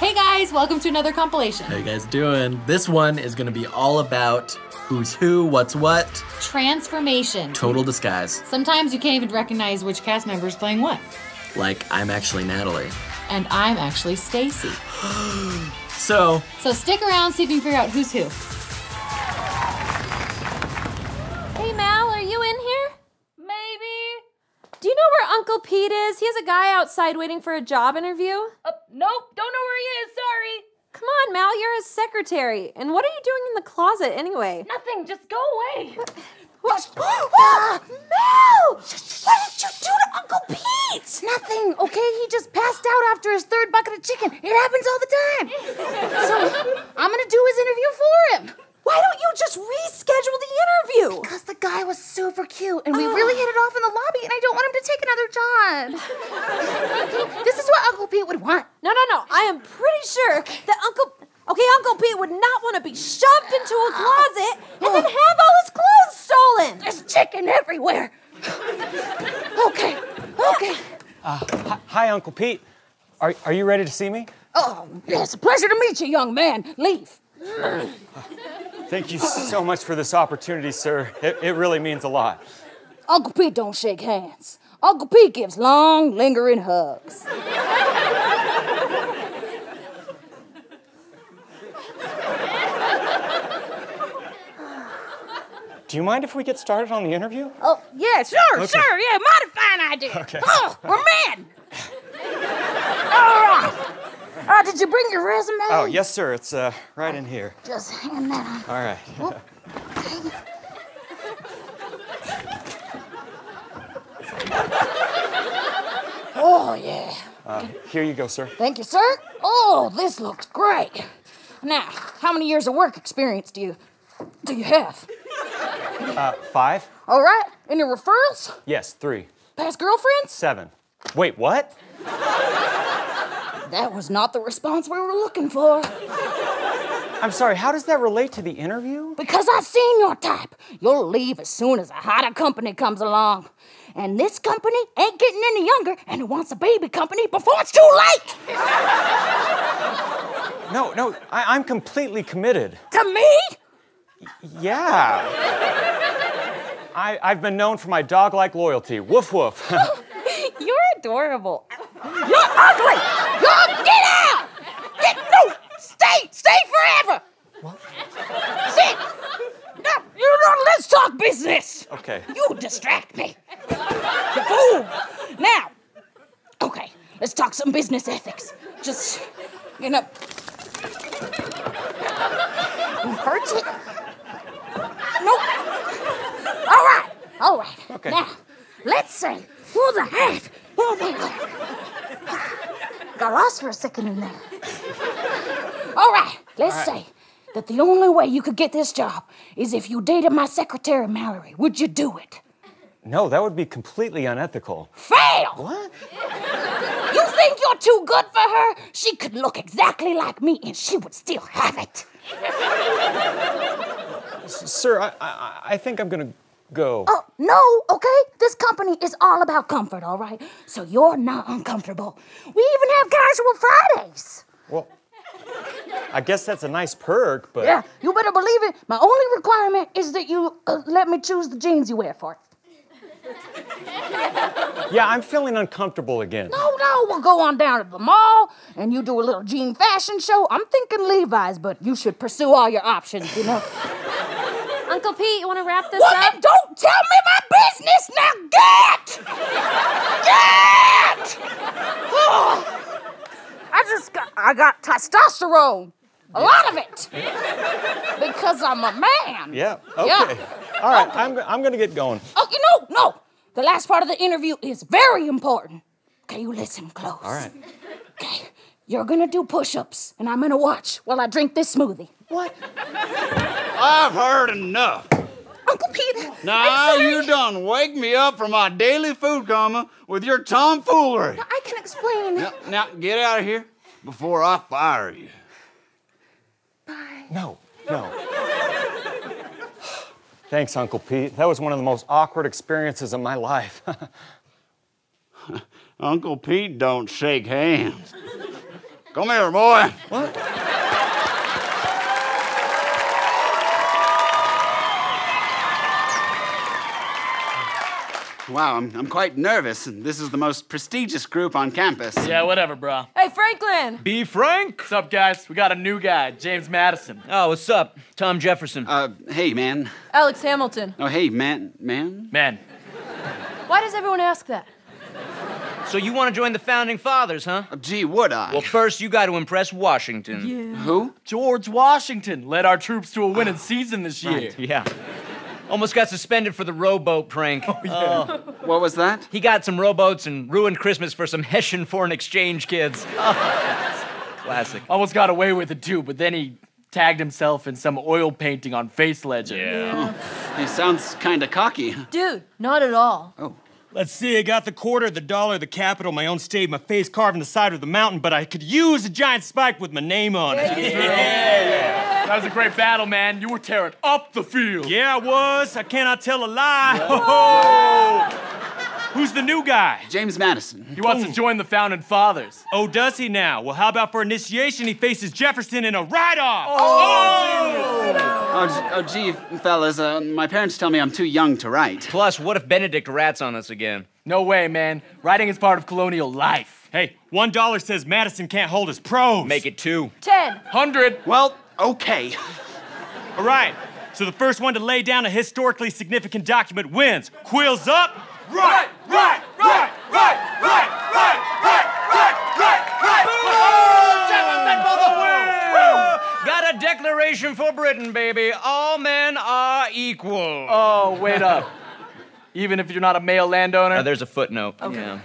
Hey guys, welcome to another compilation. How you guys doing? This one is gonna be all about who's who, what's what. Transformation. Total disguise. Sometimes you can't even recognize which cast member is playing what. Like, I'm actually Natalie. And I'm actually Stacy. So stick around, see if you can figure out who's who. Hey Mal, are you in here? Maybe. Do you know where Uncle Pete is? He has a guy outside waiting for a job interview. Nope, don't know where he is, sorry. Come on, Mal, you're his secretary. And what are you doing in the closet anyway? Nothing, just go away. What? Oh, Mal! What did you do to Uncle Pete? Nothing, okay? He just passed out after his third bucket of chicken. It happens all the time. So I'm gonna do his interview for him. Why don't you just reschedule the interview? Because the guy was super cute, and we really hit it off in the lobby, and I don't want him to take another job. This is what Uncle Pete would want. No. I am pretty sure that Uncle Pete would not want to be shoved into a closet and then have all his clothes stolen. There's chicken everywhere. Okay. Hi, Uncle Pete. Are you ready to see me? Oh, it's a pleasure to meet you, young man. Leaf. Thank you so much for this opportunity, sir. It really means a lot. Uncle Pete don't shake hands. Uncle Pete gives long, lingering hugs. Do you mind if we get started on the interview? Oh, yeah, sure, yeah, mighty fine idea. Okay. Oh, we're men. All right. Did you bring your resume? Oh, yes, sir. It's right in here. Just hang that on. All right. Oh. Oh, yeah. Here you go, sir. Thank you, sir. Oh, this looks great. Now, how many years of work experience do you have? 5. All right. Any referrals? Yes, 3. Past girlfriends? 7. Wait, what? That was not the response we were looking for. I'm sorry, how does that relate to the interview? Because I've seen your type. You'll leave as soon as a hotter company comes along. And this company ain't getting any younger, and it wants a baby company before it's too late! No, I'm completely committed. To me? Yeah. I've been known for my dog-like loyalty. Woof woof. You're adorable. You're ugly! Get out! No! Stay forever! What? Sit! No, let's talk business! Okay. You distract me. You fool! Now, okay, let's talk some business ethics. Just, hurt it? Nope. All right. Okay. Now, let's say for the half. Oh my God. Got lost for a second in there. All right, let's say that the only way you could get this job is if you dated my secretary, Mallory. Would you do it? No, that would be completely unethical. Fail! What? You think you're too good for her? She could look exactly like me and she would still have it. Sir, I think I'm gonna go. Oh, no, okay? This company is all about comfort, all right? So you're not uncomfortable. We even have casual Fridays. Well, I guess that's a nice perk, but... Yeah, you better believe it. My only requirement is that you let me choose the jeans you wear for it. Yeah, I'm feeling uncomfortable again. No, we'll go on down to the mall, and you do a little jean fashion show. I'm thinking Levi's, but you should pursue all your options, Uncle Pete, you want to wrap this up? Woman, don't tell me my business! Now get! Oh, I got testosterone. A lot of it. Because I'm a man. Yeah, okay. Yeah. All right, okay. I'm going to get going. Oh, no. The last part of the interview is very important. Okay, you listen close. All right. Okay, you're going to do push-ups, and I'm going to watch while I drink this smoothie. What? I've heard enough. Uncle Pete. Now you done wake me up from my daily food coma with your tomfoolery. Now, I can explain. Now get out of here before I fire you. Bye. No. Thanks, Uncle Pete. That was one of the most awkward experiences of my life. Uncle Pete don't shake hands. Come here, boy. What? Wow, I'm quite nervous. This is the most prestigious group on campus. Yeah, whatever, bro. Hey, Franklin! Be Frank! What's up, guys? We got a new guy, James Madison. Oh, what's up? Tom Jefferson. Hey, man. Alex Hamilton. Oh, hey, man? Man. Why does everyone ask that? So you want to join the Founding Fathers, huh? Gee, would I? Well, first, you got to impress Washington. Yeah. Who? George Washington led our troops to a winning season this year. Right. Yeah. Almost got suspended for the rowboat prank. Oh, yeah. What was that? He got some rowboats and ruined Christmas for some Hessian foreign exchange kids. Classic. Almost got away with it, too, but then he tagged himself in some oil painting on Face Legend. Yeah. Oh, he sounds kind of cocky. Dude, not at all. Oh. Let's see, I got the quarter, the dollar, the capital, my own state, my face carved in the side of the mountain, but I could use a giant spike with my name on it. Yeah. That was a great battle, man. You were tearing up the field. Yeah, I was. I cannot tell a lie. Oh. Who's the new guy? James Madison. He wants to join the Founding Fathers. Oh, does he now? Well, how about for initiation, he faces Jefferson in a ride-off. Oh, gee, fellas, my parents tell me I'm too young to write. Plus, what if Benedict rats on us again? No way, man. Writing is part of colonial life. Hey, $1 says Madison can't hold his prose. Make it 2. 10. 100. Well, okay. All right, so the first one to lay down a historically significant document wins. Quills up. Right. Got a declaration for Britain, baby. All men are equal. Oh, wait up. Even if you're not a male landowner? There's a footnote. Okay. Yeah.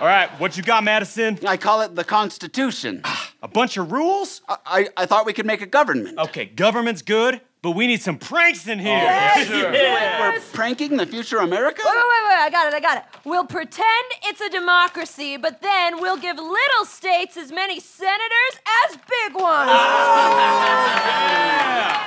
All right, what you got, Madison? I call it the Constitution. A bunch of rules? I thought we could make a government. Okay, government's good, but we need some pranks in here. Oh, yes. Sure. Yes. We're pranking the future America? Wait, I got it. We'll pretend it's a democracy, but then we'll give little states as many senators as big ones. Oh. Yeah.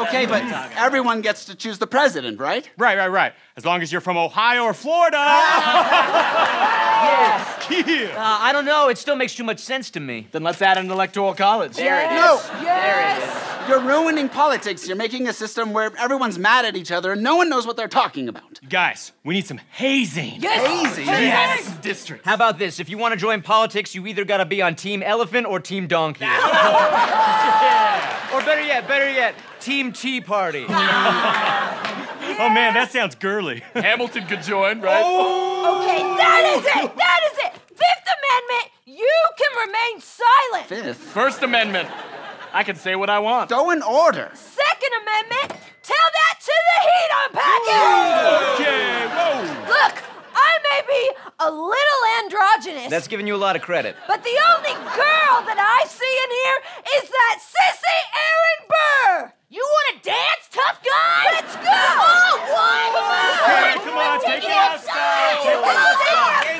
Okay, but everyone gets to choose the president, right? Right. As long as you're from Ohio or Florida. Yes. Yeah. I don't know, it still makes too much sense to me. Then let's add an electoral college. There it is. No. Yes. There it is. You're ruining politics. You're making a system where everyone's mad at each other and no one knows what they're talking about. Guys, we need some hazing. Yes. Hazing? Yes. Districts. How about this? If you want to join politics, you either got to be on Team Elephant or Team Donkey. Yeah. Or better yet, Team Tea Party. Yes. Oh, man, that sounds girly. Hamilton could join, right? Oh. Okay, that is it. Fifth Amendment, you can remain silent. Fifth? First Amendment. I can say what I want. Go in order. Second Amendment, tell that to the heat unpacker! Okay, whoa. Look, I may be a little androgynous. That's giving you a lot of credit. But the only girl that I see in here is that sissy Aaron Burr. You want to dance, tough guy? Let's go! Oh, whoa! Okay, come on, take it outside!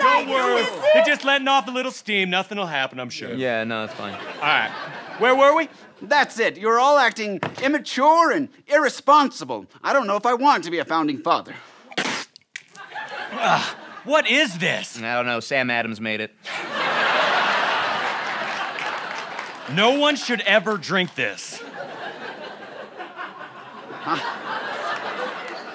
Don't worry, they're just letting off a little steam. Nothing will happen, I'm sure. Yeah, no, that's fine. All right. Where were we? That's it. You're all acting immature and irresponsible. I don't know if I want to be a founding father. What is this? I don't know. Sam Adams made it. No one should ever drink this.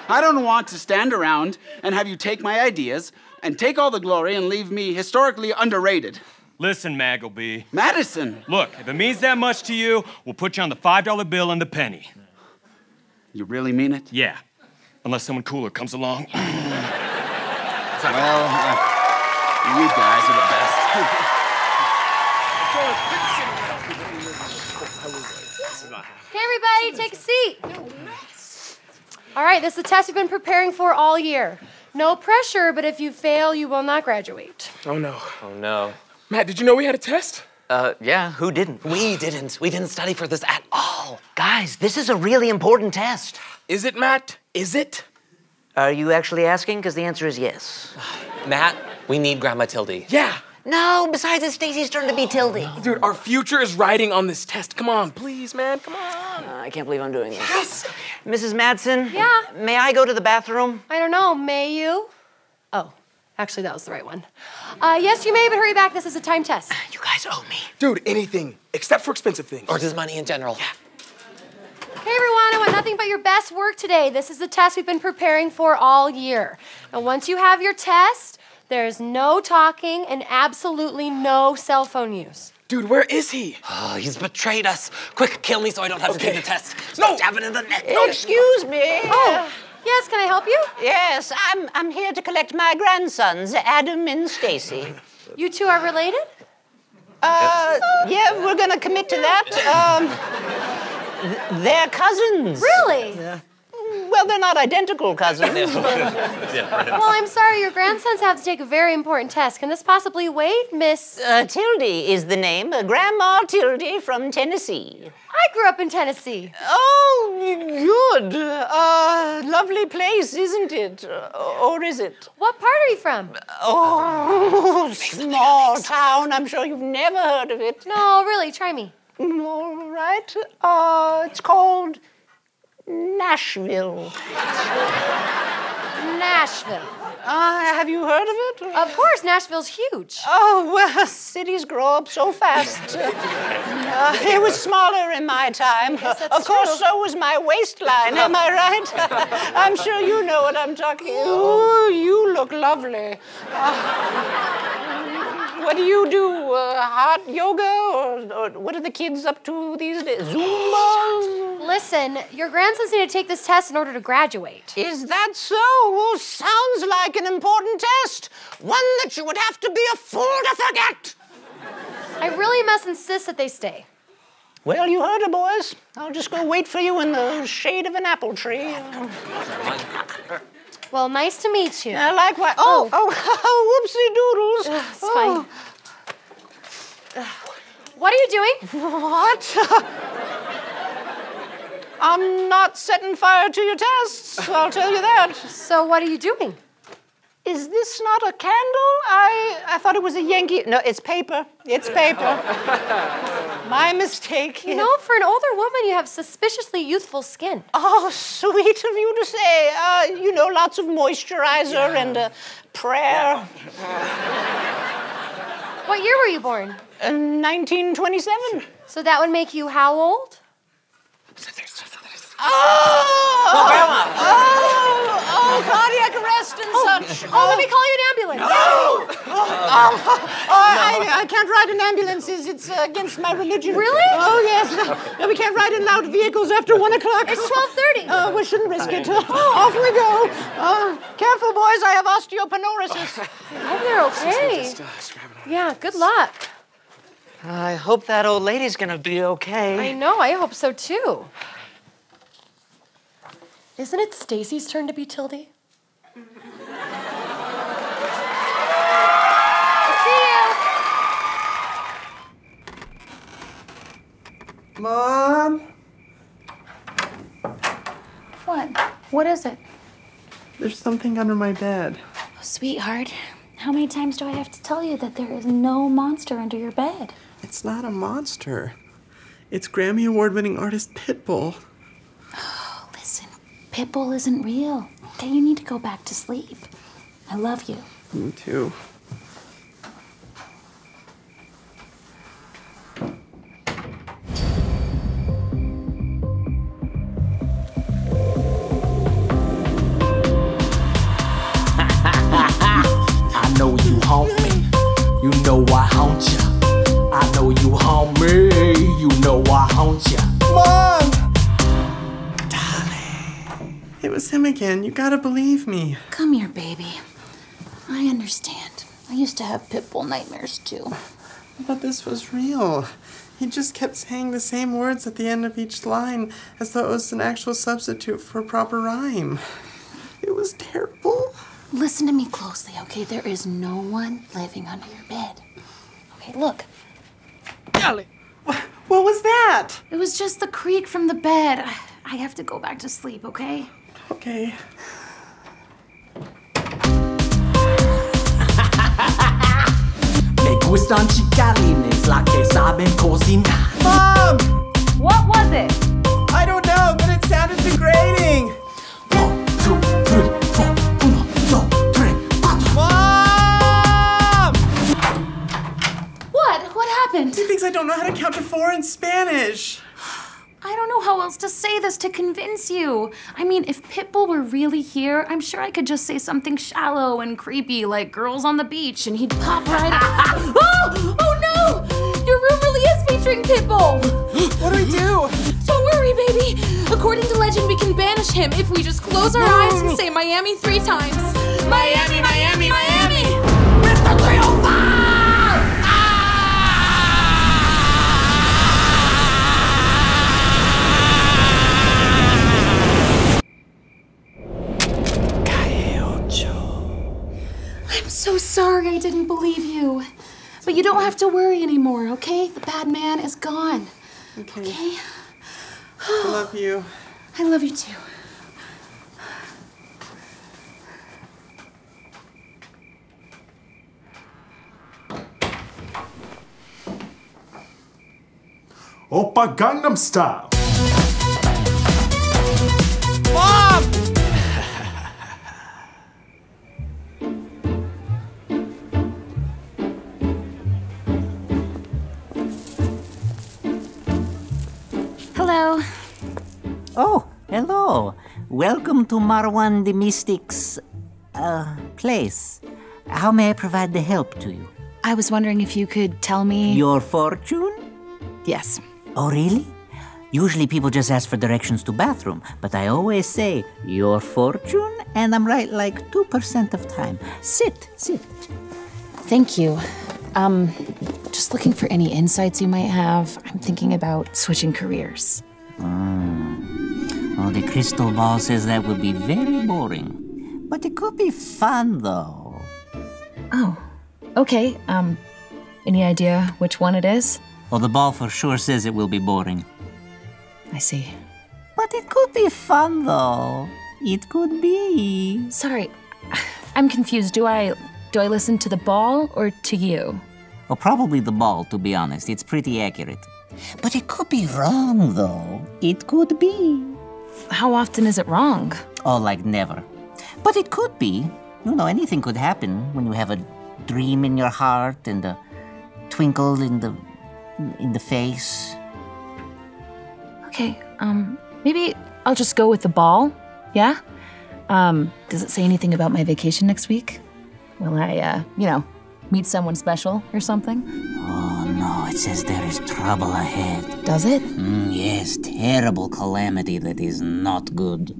I don't want to stand around and have you take my ideas and take all the glory and leave me historically underrated. Listen, Maggleby. Madison! Look, if it means that much to you, we'll put you on the $5 bill and the penny. You really mean it? Yeah. Unless someone cooler comes along. Well, you guys are the best. Okay, everybody, take a seat. All right, this is the test we've been preparing for all year. No pressure, but if you fail, you will not graduate. Oh, no. Oh, no. Matt, did you know we had a test? Yeah, who didn't? We didn't. We didn't study for this at all. Guys, this is a really important test. Is it, Matt? Is it? Are you actually asking? Because the answer is yes. Matt, we need Grandma Tildy. Yeah. No, besides, it's Stacy's turn to be Tildy. No. Dude, our future is riding on this test. Come on, please, man, come on. I can't believe I'm doing this. Yes! Mrs. Madsen? Yeah? May I go to the bathroom? I don't know, may you? Oh. Actually, that was the right one. Yes, you may, but hurry back. This is a time test. You guys owe me. Dude, anything, except for expensive things. Or just money in general. Yeah. Hey, everyone, I want nothing but your best work today. This is the test we've been preparing for all year. Now, once you have your test, there's no talking and absolutely no cell phone use. Dude, where is he? Oh, he's betrayed us. Quick, kill me so I don't have to take the test. No! Stab it in the neck. No, excuse me. Oh. Yes, can I help you? Yes, I'm here to collect my grandsons, Adam and Stacy. You two are related? Yeah, we're gonna commit to that. They're cousins. Really? Yeah. Well, they're not identical cousins. Well, I'm sorry, your grandsons have to take a very important test. Can this possibly wait, Miss? Tilde is the name. Grandma Tilde from Tennessee. I grew up in Tennessee. Oh, good. Lovely place, isn't it? Or is it? What part are you from? Oh, small town. I'm sure you've never heard of it. No, really, try me. All right. It's called Nashville. Nashville. Have you heard of it? Of course, Nashville's huge. Oh, well, cities grow up so fast. It was smaller in my time. Yes, of course, so was my waistline, am I right? I'm sure you know what I'm talking about. Oh, you look lovely. What do you do? Hot yoga? Or what are the kids up to these days? Zumba? Listen, your grandson's need to take this test in order to graduate. Is that so? Oh, sounds like an important test. One that you would have to be a fool to forget. I really must insist that they stay. Well, you heard her, boys. I'll just go wait for you in the shade of an apple tree. Well, nice to meet you. Likewise. Oh, whoopsie doodles. It's fine. What are you doing? What? I'm not setting fire to your tests, I'll tell you that. So what are you doing? Is this not a candle? I thought it was a Yankee. No, it's paper. It's paper. My mistake. You know, for an older woman, you have suspiciously youthful skin. Oh, sweet of you to say. You know, lots of moisturizer and prayer. What year were you born? 1927. So that would make you how old? Oh, cardiac arrest and such. Oh, let me call you an ambulance. No! I can't ride in ambulances. It's against my religion. Really? Oh, yes. No, we can't ride in loud vehicles after 1 o'clock. It's 12:30. We shouldn't risk it. Off we go. Careful, boys. I have osteoporosis. I hope they're okay. Yeah, good luck. I hope that old lady's going to be okay. I know. I hope so, too. Isn't it Stacy's turn to be Tilde? See you. Mom? What? What is it? There's something under my bed. Oh, sweetheart, how many times do I have to tell you that there is no monster under your bed? It's not a monster. It's Grammy Award-winning artist Pitbull. Pitbull isn't real. Okay, you need to go back to sleep. I love you. Me too. I know you haunt me. You know I haunt ya. I know you haunt me. You know I haunt ya. Mom! It was him again. You gotta believe me. Come here, baby. I understand. I used to have Pitbull nightmares, too. But this was real. He just kept saying the same words at the end of each line as though it was an actual substitute for proper rhyme. It was terrible. Listen to me closely, okay? There is no one living under your bed. Okay, look. Golly! What was that? It was just the creak from the bed. I have to go back to sleep, okay? Okay. Mom! What was it? I don't know, but it sounded degrading. 1, 2, 3, 4, 1, 2, 3, 4. Mom! thinks I don't know how to count to four in Spanish. I don't know how else to say this to convince you. I mean, if Pitbull were really here, I'm sure I could just say something shallow and creepy like girls on the beach and he'd pop right out. Oh! Oh no! Your room really is featuring Pitbull! What do we do? Don't worry, baby. According to legend, we can banish him if we just close our eyes and say Miami 3 times. Miami, Miami, Miami! Miami. Mr. 305! I'm so sorry I didn't believe you. But you don't have to worry anymore, okay? The bad man is gone. Okay. Okay? I love you. I love you too. Oppa Gangnam Style. Mom! Hello. Oh, hello. Welcome to Marwan the Mystic's place. How may I provide the help to you? I was wondering if you could tell me... Your fortune? Yes. Oh, really? Usually people just ask for directions to bathroom, but I always say, your fortune? And I'm right like 2% of time. Sit, sit. Thank you. Just looking for any insights you might have. I'm thinking about switching careers. Well, the crystal ball says that would be very boring. But it could be fun, though. Oh, okay. Any idea which one it is? Well, the ball for sure says it will be boring. I see. But it could be fun, though. It could be. Sorry, I'm confused. Do I listen to the ball or to you? Well, probably the ball, to be honest. It's pretty accurate. But it could be wrong, though. It could be. How often is it wrong? Oh, like never. But it could be. You know, anything could happen when you have a dream in your heart and a twinkle in the face. Okay, maybe I'll just go with the ball, yeah? Does it say anything about my vacation next week? Will I, you know, meet someone special or something? Oh, no, it says there is trouble ahead. Does it? Yes, terrible calamity that is not good.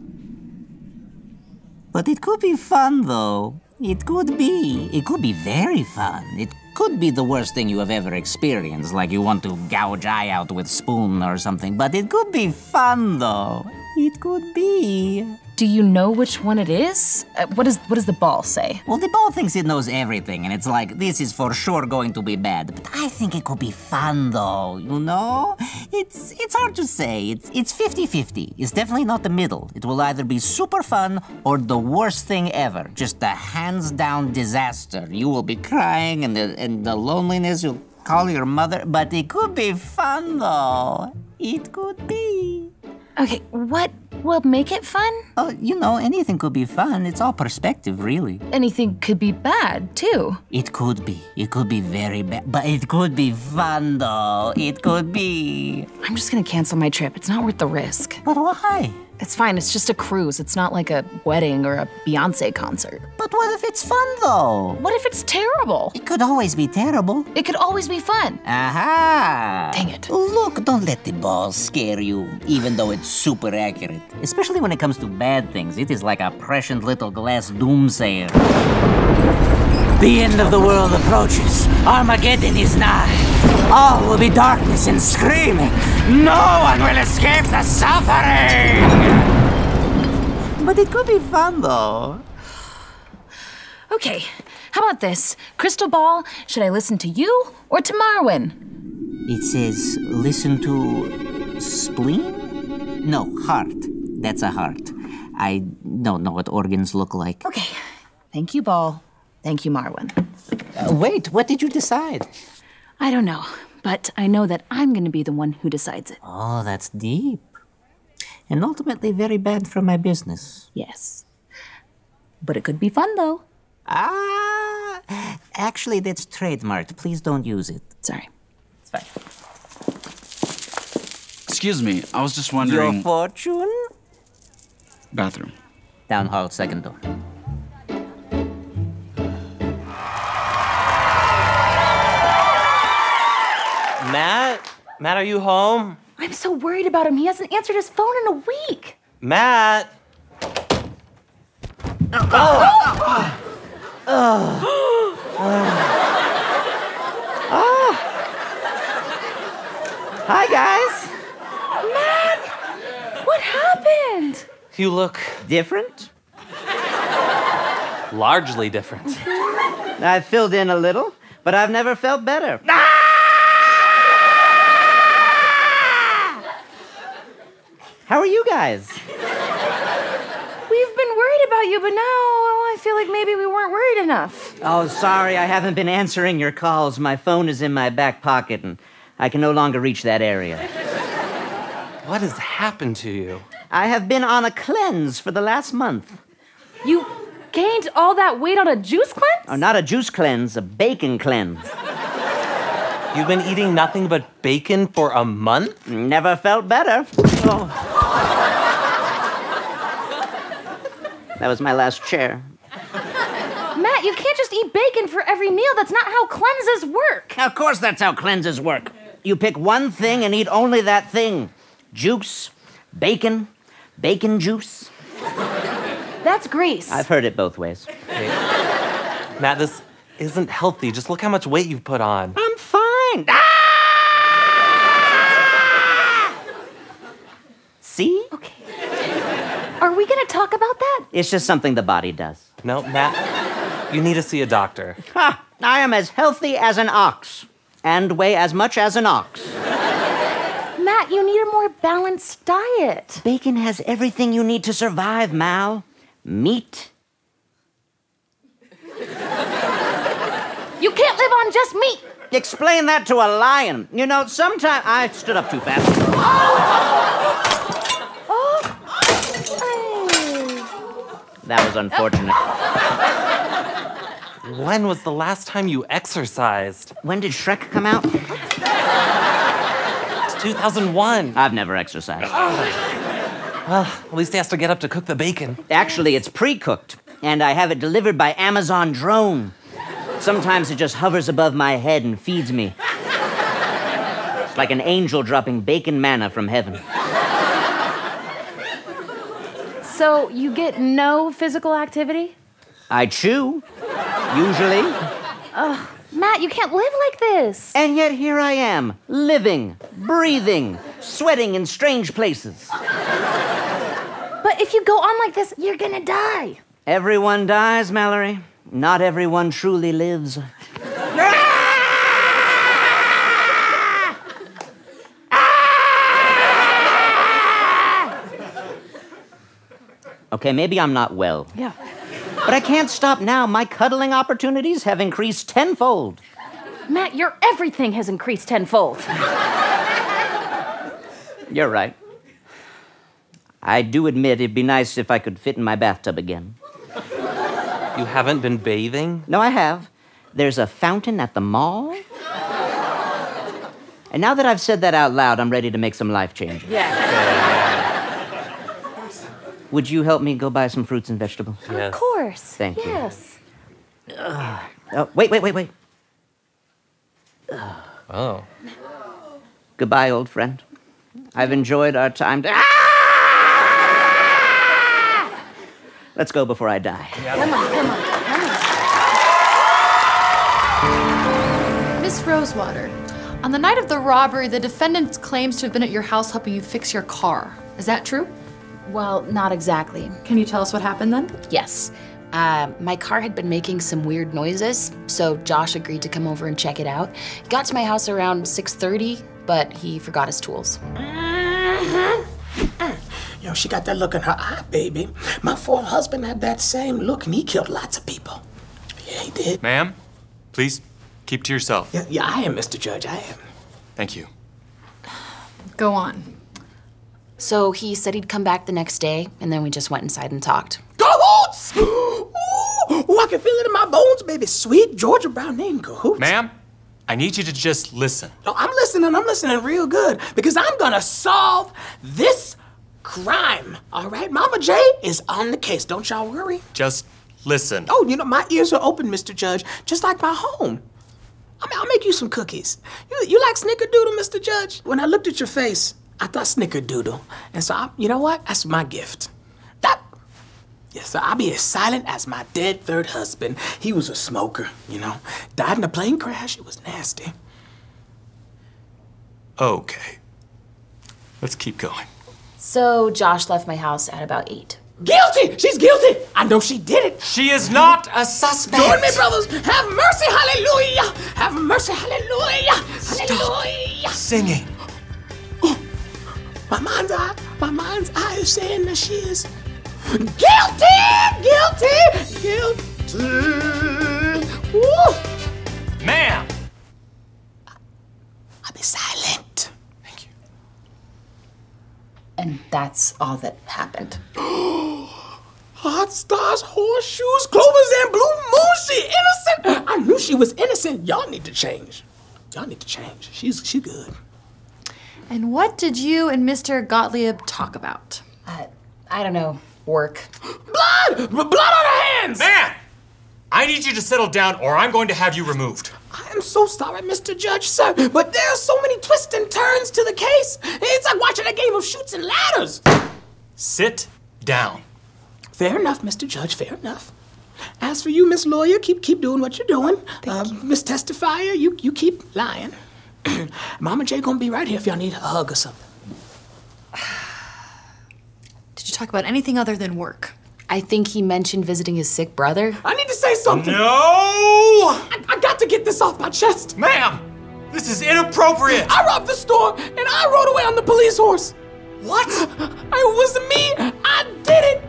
But it could be fun, though. It could be. It could be very fun. It could be the worst thing you have ever experienced, like you want to gouge eye out with spoon or something. But it could be fun, though. It could be. Do you know which one it is? What does the ball say? Well, the ball thinks it knows everything, and it's like, this is for sure going to be bad. But I think it could be fun, though, you know? It's hard to say. It's 50-50. It's definitely not the middle. It will either be super fun or the worst thing ever. Just a hands-down disaster. You will be crying, and the loneliness, you'll call your mother. But it could be fun, though. It could be. Okay, what will make it fun? Oh, you know, anything could be fun. It's all perspective, really. Anything could be bad, too. It could be. It could be very bad. But it could be fun, though. It could be. I'm just going to cancel my trip. It's not worth the risk. But why? It's fine. It's just a cruise. It's not like a wedding or a Beyonce concert. But what if it's fun, though? What if it's terrible? It could always be terrible. It could always be fun. Aha! Dang it. Look, don't let the ball scare you, even though it's super accurate. Especially when it comes to bad things. It is like a prescient little glass doomsayer. The end of the world approaches. Armageddon is nigh. All will be darkness and screaming. No one will escape the suffering! But it could be fun, though. Okay, how about this? Crystal ball, should I listen to you or to Marwin? It says, listen to spleen? No, heart. That's a heart. I don't know what organs look like. Okay, thank you, ball. Thank you, Marwin. Wait, what did you decide? I don't know, but I know that I'm going to be the one who decides it. Oh, that's deep. And ultimately very bad for my business. Yes. But it could be fun, though. Ah! Actually, that's trademarked. Please don't use it. Sorry. Thanks. Excuse me, I was just wondering... Your fortune? Bathroom. Down hall, second door. Matt? Matt, are you home? I'm so worried about him. He hasn't answered his phone in a week. Matt! Oh! Oh! Oh! Hi, guys. Matt! What happened? You look... different? Largely different. I filled in a little, but I've never felt better. How are you guys? We've been worried about you, but now, well, I feel like maybe we weren't worried enough. Oh, sorry, I haven't been answering your calls. My phone is in my back pocket, and I can no longer reach that area. What has happened to you? I have been on a cleanse for the last month. You gained all that weight on a juice cleanse? Oh, not a juice cleanse, a bacon cleanse. You've been eating nothing but bacon for a month? Never felt better. Oh. That was my last chair. Matt, you can't just eat bacon for every meal. That's not how cleanses work. Of course that's how cleanses work. You pick one thing and eat only that thing. Juice, bacon, bacon juice. That's grease. I've heard it both ways. Hey. Matt, this isn't healthy. Just look how much weight you've put on. I'm fine. Ah! See? Okay. Are we gonna talk about that? It's just something the body does. No, Matt, you need to see a doctor. Ha! I am as healthy as an ox and weigh as much as an ox. Matt, you need a more balanced diet. Bacon has everything you need to survive, Mal. Meat. You can't live on just meat. Explain that to a lion. You know, sometimes... I stood up too fast. Oh! Oh. That was unfortunate. When was the last time you exercised? When did Shrek come out? It's 2001. I've never exercised. Oh. Well, at least he has to get up to cook the bacon. Actually, it's pre-cooked, and I have it delivered by Amazon drone. Sometimes it just hovers above my head and feeds me. It's like an angel dropping bacon manna from heaven. So you get no physical activity? I chew, usually. Ugh, Matt, you can't live like this. And yet here I am, living, breathing, sweating in strange places. But if you go on like this, you're gonna die. Everyone dies, Mallory. Not everyone truly lives. Ah! Ah! Okay, maybe I'm not well. Yeah. But I can't stop now. My cuddling opportunities have increased tenfold. Matt, your everything has increased tenfold. You're right. I do admit it'd be nice if I could fit in my bathtub again. You haven't been bathing? No, I have. There's a fountain at the mall. And now that I've said that out loud, I'm ready to make some life changes. Yeah. Would you help me go buy some fruits and vegetables? Yes. Of course. Thank you. Yes. Oh, wait. Oh. Goodbye, old friend. I've enjoyed our time to... Ah! Let's go before I die. Come on. Miss Rosewater, on the night of the robbery, the defendant claims to have been at your house helping you fix your car. Is that true? Well, not exactly. Can you tell us what happened then? Yes. My car had been making some weird noises, so Josh agreed to come over and check it out. He got to my house around 6:30, but he forgot his tools. You know, she got that look in her eye, baby. My former husband had that same look, and he killed lots of people. Yeah, he did. Ma'am, please keep to yourself. Yeah, I am, Mr. Judge, I am. Thank you. Go on. So he said he'd come back the next day, and then we just went inside and talked. Cahoots! Ooh, I can feel it in my bones, baby. Sweet Georgia Brown named Cahoots. Ma'am, I need you to just listen. No, I'm listening real good, because I'm gonna solve this crime, all right? Mama Jay is on the case, don't y'all worry. Just listen. Oh, you know, my ears are open, Mr. Judge, just like my home. I mean, I'll make you some cookies. You like snickerdoodle, Mr. Judge? When I looked at your face, I thought snickerdoodle. And so, you know what? That's my gift. Yes, so I'll be as silent as my dead third husband. He was a smoker, you know. Died in a plane crash. It was nasty. Okay. Let's keep going. So Josh left my house at about 8. Guilty! She's guilty! I know she did it. She is not a suspect. Join me, brothers. Have mercy, hallelujah. Have mercy, hallelujah. Stop hallelujah. Singing. Oh, my mind's eye is saying that she is guilty, guilty, guilty. Woo. Ma'am. I'll be silent. Thank you. And that's all that happened. Hot stars, horseshoes, clovers, and blue moon. She innocent. I knew she was innocent. Y'all need to change. Y'all need to change. She's good. And what did you and Mr. Gottlieb talk about? I don't know. Work. Blood! Blood on her hands! Man! I need you to settle down or I'm going to have you removed. I am so sorry, Mr. Judge, sir, but there are so many twists and turns to the case. It's like watching a game of shoots and ladders. Sit down. Fair enough, Mr. Judge, fair enough. As for you, Miss Lawyer, keep doing what you're doing. Miss Testifier, you keep lying. Mama Jay gonna be right here if y'all need a hug or something. Talk about anything other than work. I think he mentioned visiting his sick brother. I need to say something. No! I got to get this off my chest. Ma'am, this is inappropriate. I robbed the store and I rode away on the police horse. What? It was me. I did it.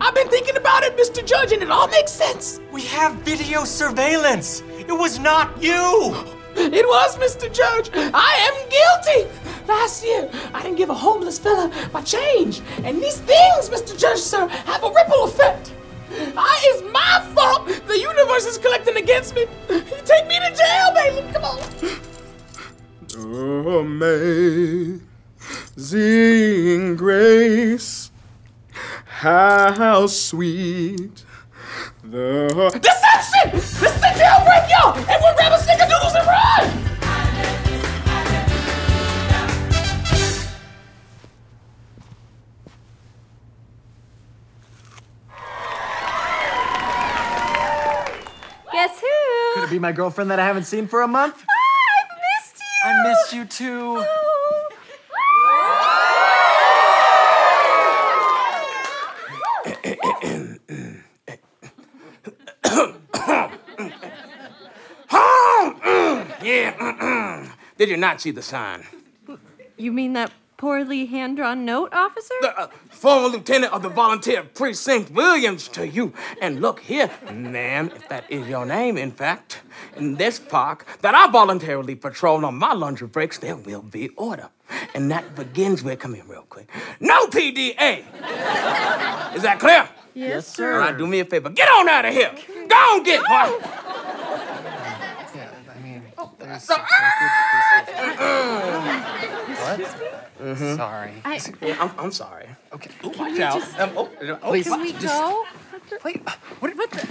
I've been thinking about it, Mr. Judge, and it all makes sense. We have video surveillance. It was not you. It was, Mr. Judge. I am guilty. Last year, I didn't give a homeless fella my change. And these things, Mr. Judge, sir, have a ripple effect. It's my fault the universe is collecting against me. You take me to jail, baby. Come on. Amazing grace, how sweet the... Deception! This is the jailbreak, y'all! And we'll grab a snickerdoodles and run! Guess who? Could it be my girlfriend that I haven't seen for a month? Ah, I've missed you! I missed you too. Oh. Yeah. Did you not see the sign? You mean that poorly hand-drawn note, officer? The former lieutenant of the Volunteer Precinct, Williams, to you. And look here, ma'am, if that is your name, in fact, in this park that I voluntarily patrol on my lunch breaks, there will be order. And that begins with, come here real quick, no PDA. Is that clear? Yes, sir. All right, do me a favor. Get on out of here. Go on, get boy. What? Mm-hmm. Sorry. I'm sorry. Okay. Ooh, watch out. Just, please. Can we go? Wait. What the?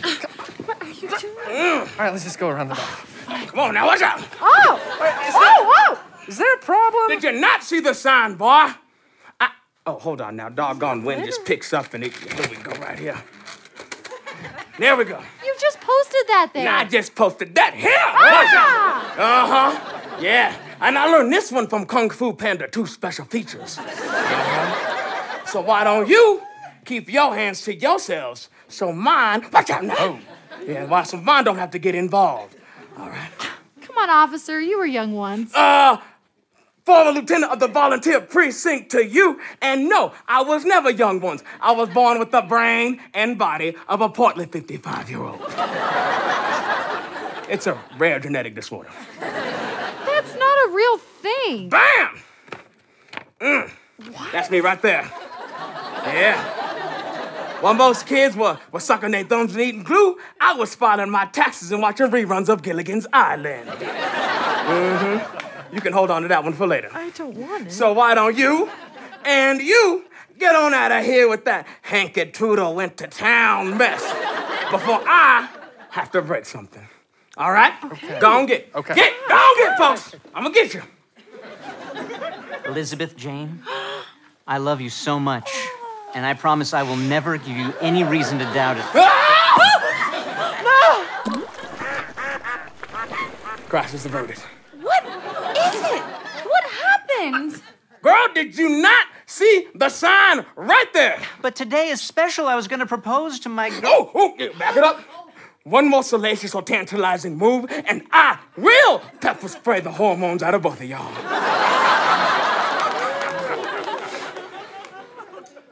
What are you doing? All right, let's just go around the back. Come on now, watch out. Oh! Whoa! Is there a problem? Did you not see the sign, boy? Oh, hold on now. Doggone wind just picks up and it. Here we go, right here. There we go. You just posted that there. Nah, I just posted that here. Ah! Uh-huh. Yeah. And I learned this one from Kung Fu Panda 2 Special Features. Uh-huh. So why don't you keep your hands to yourselves so mine... Watch out now. Oh. Yeah, why so mine don't have to get involved. All right. Come on, officer. You were young once. Former lieutenant of the Volunteer Precinct to you. And no, I was never young once. I was born with the brain and body of a portly 55-year-old. It's a rare genetic disorder. That's not a real thing. Bam! That's me right there. Yeah. When most kids were sucking their thumbs and eating glue, I was filing my taxes and watching reruns of Gilligan's Island. You can hold on to that one for later. I don't want it. So why don't you and you get on out of here with that Hanky Doodle went to town mess before I have to break something. All right? Okay. Go on get. Okay. Get, go on get, folks. I'm gonna get you. Elizabeth Jane, I love you so much, and I promise I will never give you any reason to doubt it. No! Crash is averted. What is it? What happened? Girl, did you not see the sign right there? But today is special. I was going to propose to my girl. Oh, back it up. One more salacious or tantalizing move, and I will pepper spray the hormones out of both of y'all.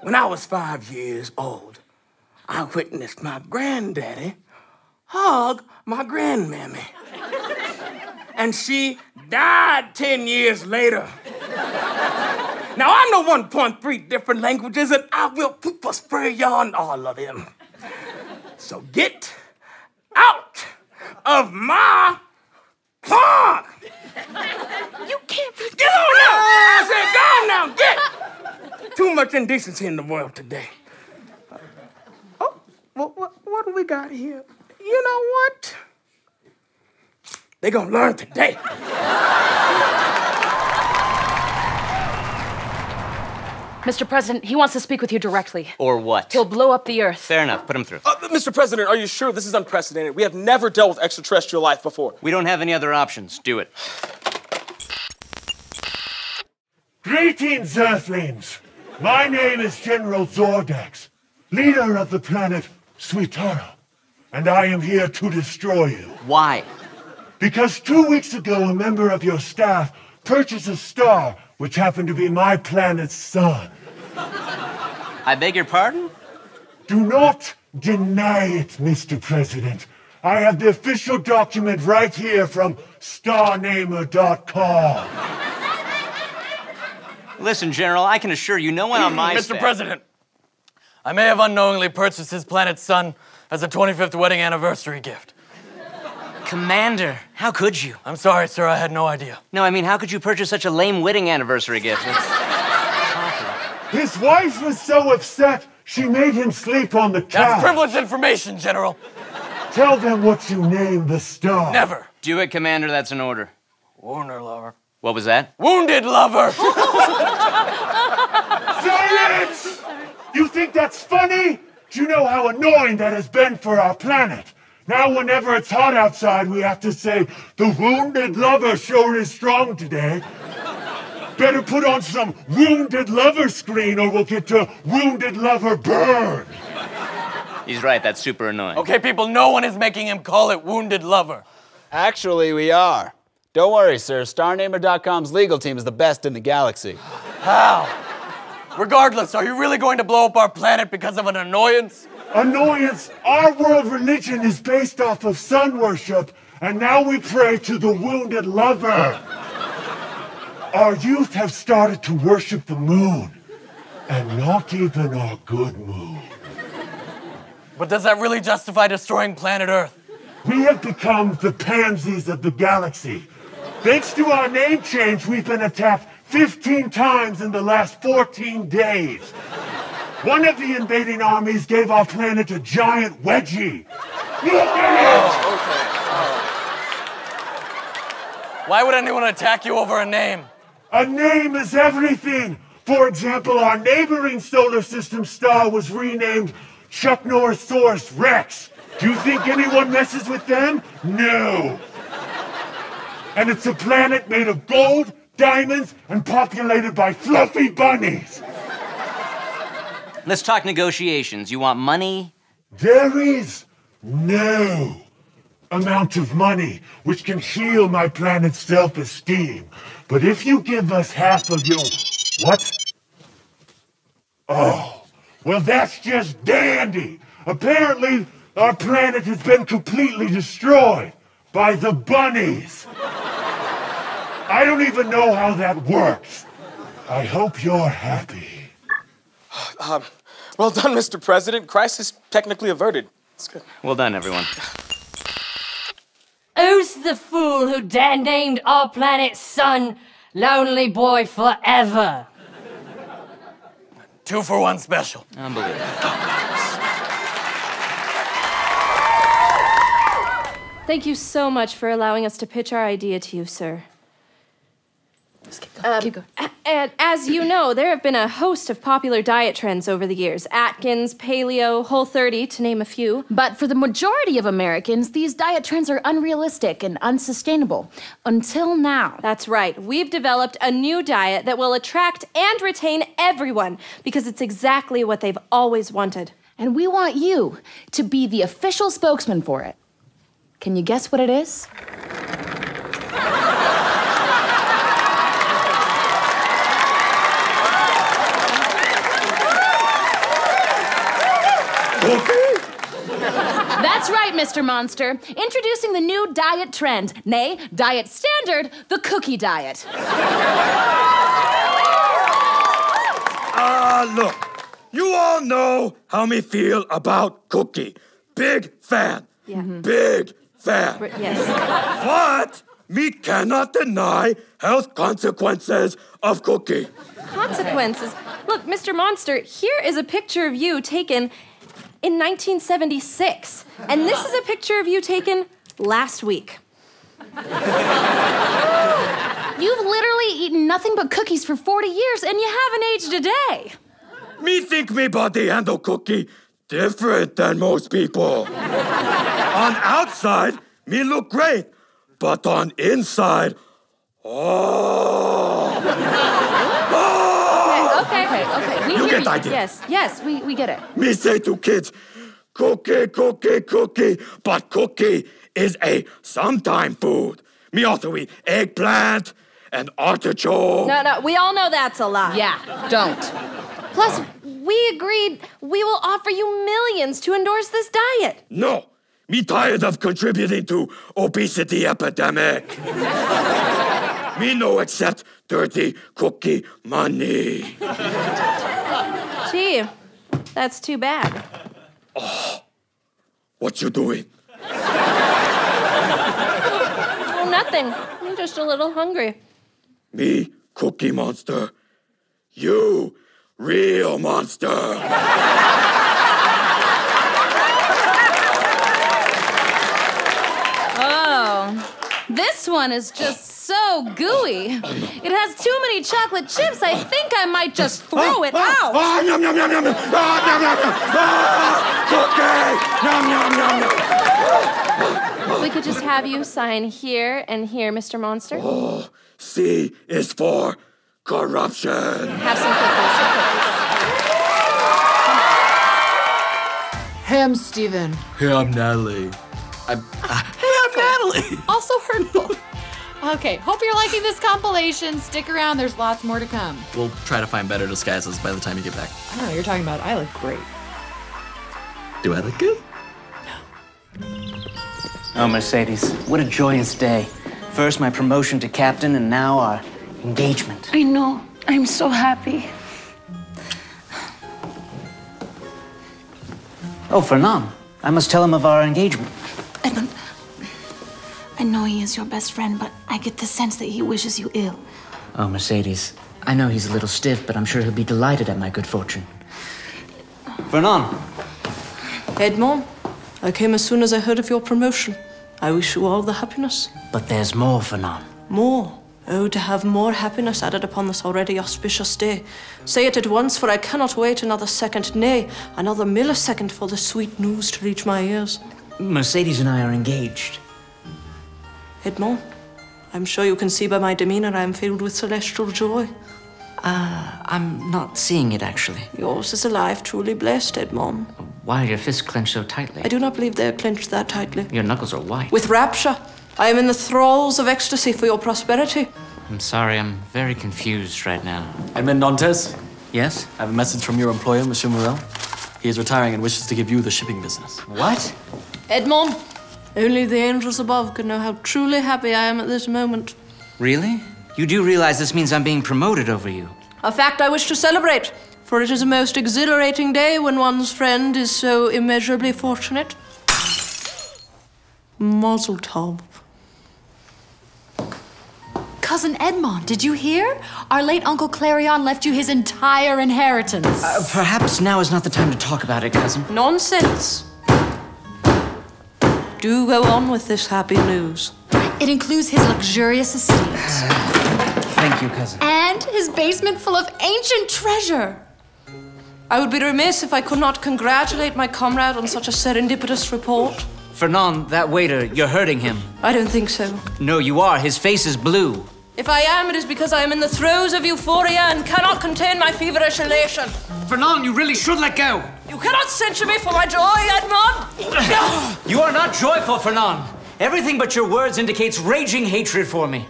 When I was 5 years old, I witnessed my granddaddy hug my grandmammy. And she died 10 years later. Now, I know 1.3 different languages, and I will pooper spray on all of them. So get out of my pond! You can't be... Get on now! I said, go now, get! Too much indecency in the world today. Oh, well, what do we got here? You know what? They gonna learn today. Mr. President, he wants to speak with you directly. Or what? He'll blow up the Earth. Fair enough. Put him through. Mr. President, are you sure this is unprecedented? We have never dealt with extraterrestrial life before. We don't have any other options. Do it. Greetings, Earthlings. My name is General Zordax, leader of the planet Suitara, and I am here to destroy you. Why? Because 2 weeks ago, a member of your staff purchased a star which happened to be my planet's sun. I beg your pardon? Do not deny it, Mr. President. I have the official document right here from starnamer.com. Listen, General, I can assure you no one on my staff... Mr. President, I may have unknowingly purchased his planet's sun as a 25th wedding anniversary gift. Commander, how could you? I'm sorry, sir, I had no idea. No, I mean, how could you purchase such a lame wedding anniversary gift? His wife was so upset, she made him sleep on the couch. That's privileged information, General. Tell them what you named the star. Never. Do it, Commander, that's an order. Wounded Lover. What was that? Wounded Lover! Silence! You think that's funny? Do you know how annoying that has been for our planet? Now, whenever it's hot outside, we have to say, the Wounded Lover sure is strong today. Better put on some Wounded Lover screen or we'll get to Wounded Lover burn. He's right, that's super annoying. Okay, people, no one is making him call it Wounded Lover. Actually, we are. Don't worry, sir, starnamer.com's legal team is the best in the galaxy. How? Regardless, are you really going to blow up our planet because of an annoyance? Annoyance. Our world religion is based off of sun worship, and now we pray to the Wounded Lover. Our youth have started to worship the moon, and not even our good moon. But does that really justify destroying planet Earth? We have become the pansies of the galaxy. Thanks to our name change, we've been attacked 15 times in the last 14 days. One of the invading armies gave our planet a giant wedgie. Look at it! Why would anyone attack you over a name? A name is everything. For example, our neighboring solar system star was renamed Chuck Norrisaurus Rex. Do you think anyone messes with them? No. And it's a planet made of gold, diamonds, and populated by fluffy bunnies. Let's talk negotiations. You want money? There is no amount of money which can heal my planet's self-esteem. But if you give us half of your... What? Oh, well, that's just dandy. Apparently, our planet has been completely destroyed by the bunnies. I don't even know how that works. I hope you're happy. Well done, Mr. President. Crisis technically averted. That's good. Well done, everyone. Who's the fool who named our planet's sun Lonely Boy Forever? 2-for-1 special. Unbelievable. Thank you so much for allowing us to pitch our idea to you, sir. Keep going. And as you know, there have been a host of popular diet trends over the years. Atkins, paleo, Whole30, to name a few. But for the majority of Americans, these diet trends are unrealistic and unsustainable. Until now. That's right. We've developed a new diet that will attract and retain everyone because it's exactly what they've always wanted. And we want you to be the official spokesman for it. Can you guess what it is? That's right, Mr. Monster. Introducing the new diet trend, nay, diet standard, the cookie diet. Look, you all know how me feel about Cookie. Big fan. Yeah. Mm-hmm. Big fan. Yes. But me cannot deny health consequences of Cookie. Consequences? Look, Mr. Monster, here is a picture of you taken in 1976. And this is a picture of you taken last week. You've literally eaten nothing but cookies for 40 years and you haven't aged a day. Me think me body handle Cookie different than most people. On outside, me look great, but on inside, Okay. We hear you. Idea. Yes, we get it. Me say to kids, Cookie, Cookie, Cookie, but Cookie is a sometime food. Me also eat eggplant and artichoke. No, we all know that's a lie. Yeah, don't. Plus, we agreed we will offer you millions to endorse this diet. No, me tired of contributing to obesity epidemic. Me no accept dirty cookie money. Gee, that's too bad. Oh, what you doing? Oh, nothing. I'm just a little hungry. Me, Cookie Monster. You, real monster. This one is just so gooey. It has too many chocolate chips. I think I might just throw it out. Oh, yum, yum, yum, yum, yum. Oh, yum, yum, yum. Oh, cookie. Yum, yum, yum, yum. We could just have you sign here and here, Mr. Monster. Oh, C is for corruption. Have some cookies. Hey, I'm Steven. Hey, I'm Natalie. Also hurtful. Okay, hope you're liking this compilation. Stick around, there's lots more to come. We'll try to find better disguises by the time you get back. I don't know what you're talking about. I look great. Do I look good? No. Oh, Mercedes, what a joyous day. First my promotion to captain and now our engagement. I know, I'm so happy. Oh, Fernand, I must tell him of our engagement. Edmond, I know he is your best friend, but I get the sense that he wishes you ill. Oh, Mercedes, I know he's a little stiff, but I'm sure he'll be delighted at my good fortune. Fernand. Edmond, I came as soon as I heard of your promotion. I wish you all the happiness. But there's more, Fernand. More? Oh, to have more happiness added upon this already auspicious day. Say it at once, for I cannot wait another second, nay, another millisecond for the sweet news to reach my ears. Mercedes and I are engaged. Edmond, I'm sure you can see by my demeanor I am filled with celestial joy. I'm not seeing it, actually. Yours is a life truly blessed, Edmond. Why are your fists clenched so tightly? I do not believe they are clenched that tightly. Your knuckles are white. With rapture. I am in the thralls of ecstasy for your prosperity. I'm sorry, I'm very confused right now. Edmond Dantes? Yes? I have a message from your employer, Monsieur Morel. He is retiring and wishes to give you the shipping business. What? Edmond! Only the angels above can know how truly happy I am at this moment. Really? You do realize this means I'm being promoted over you? A fact I wish to celebrate. for it is a most exhilarating day when one's friend is so immeasurably fortunate. Mazel tov. Cousin Edmond, did you hear? Our late Uncle Clarion left you his entire inheritance. Perhaps now is not the time to talk about it, cousin. Nonsense. Do go on with this happy news. It includes his luxurious estate. Thank you, cousin. And his basement full of ancient treasure. I would be remiss if I could not congratulate my comrade on such a serendipitous report. Fernand, that waiter, you're hurting him. I don't think so. No, you are. His face is blue. If I am, it is because I am in the throes of euphoria and cannot contain my feverish elation. Fernand, you really should let go. You cannot censure me for my joy, Edmond. No. You are not joyful, Fernand. Everything but your words indicates raging hatred for me.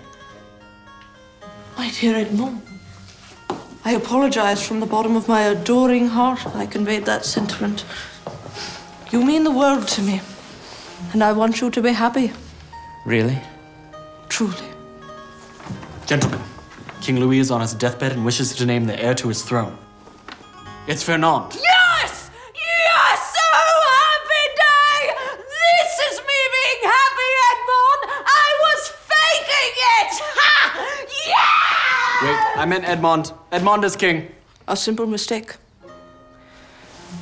My dear Edmond, I apologize from the bottom of my adoring heart. I conveyed that sentiment. You mean the world to me, and I want you to be happy. Really? Truly. Gentlemen, King Louis is on his deathbed and wishes to name the heir to his throne. It's Fernand. Yes! Yes! Oh, happy day! This is me being happy, Edmond! I was faking it! Ha! Yeah! Wait, I meant Edmond. Edmond is king. A simple mistake.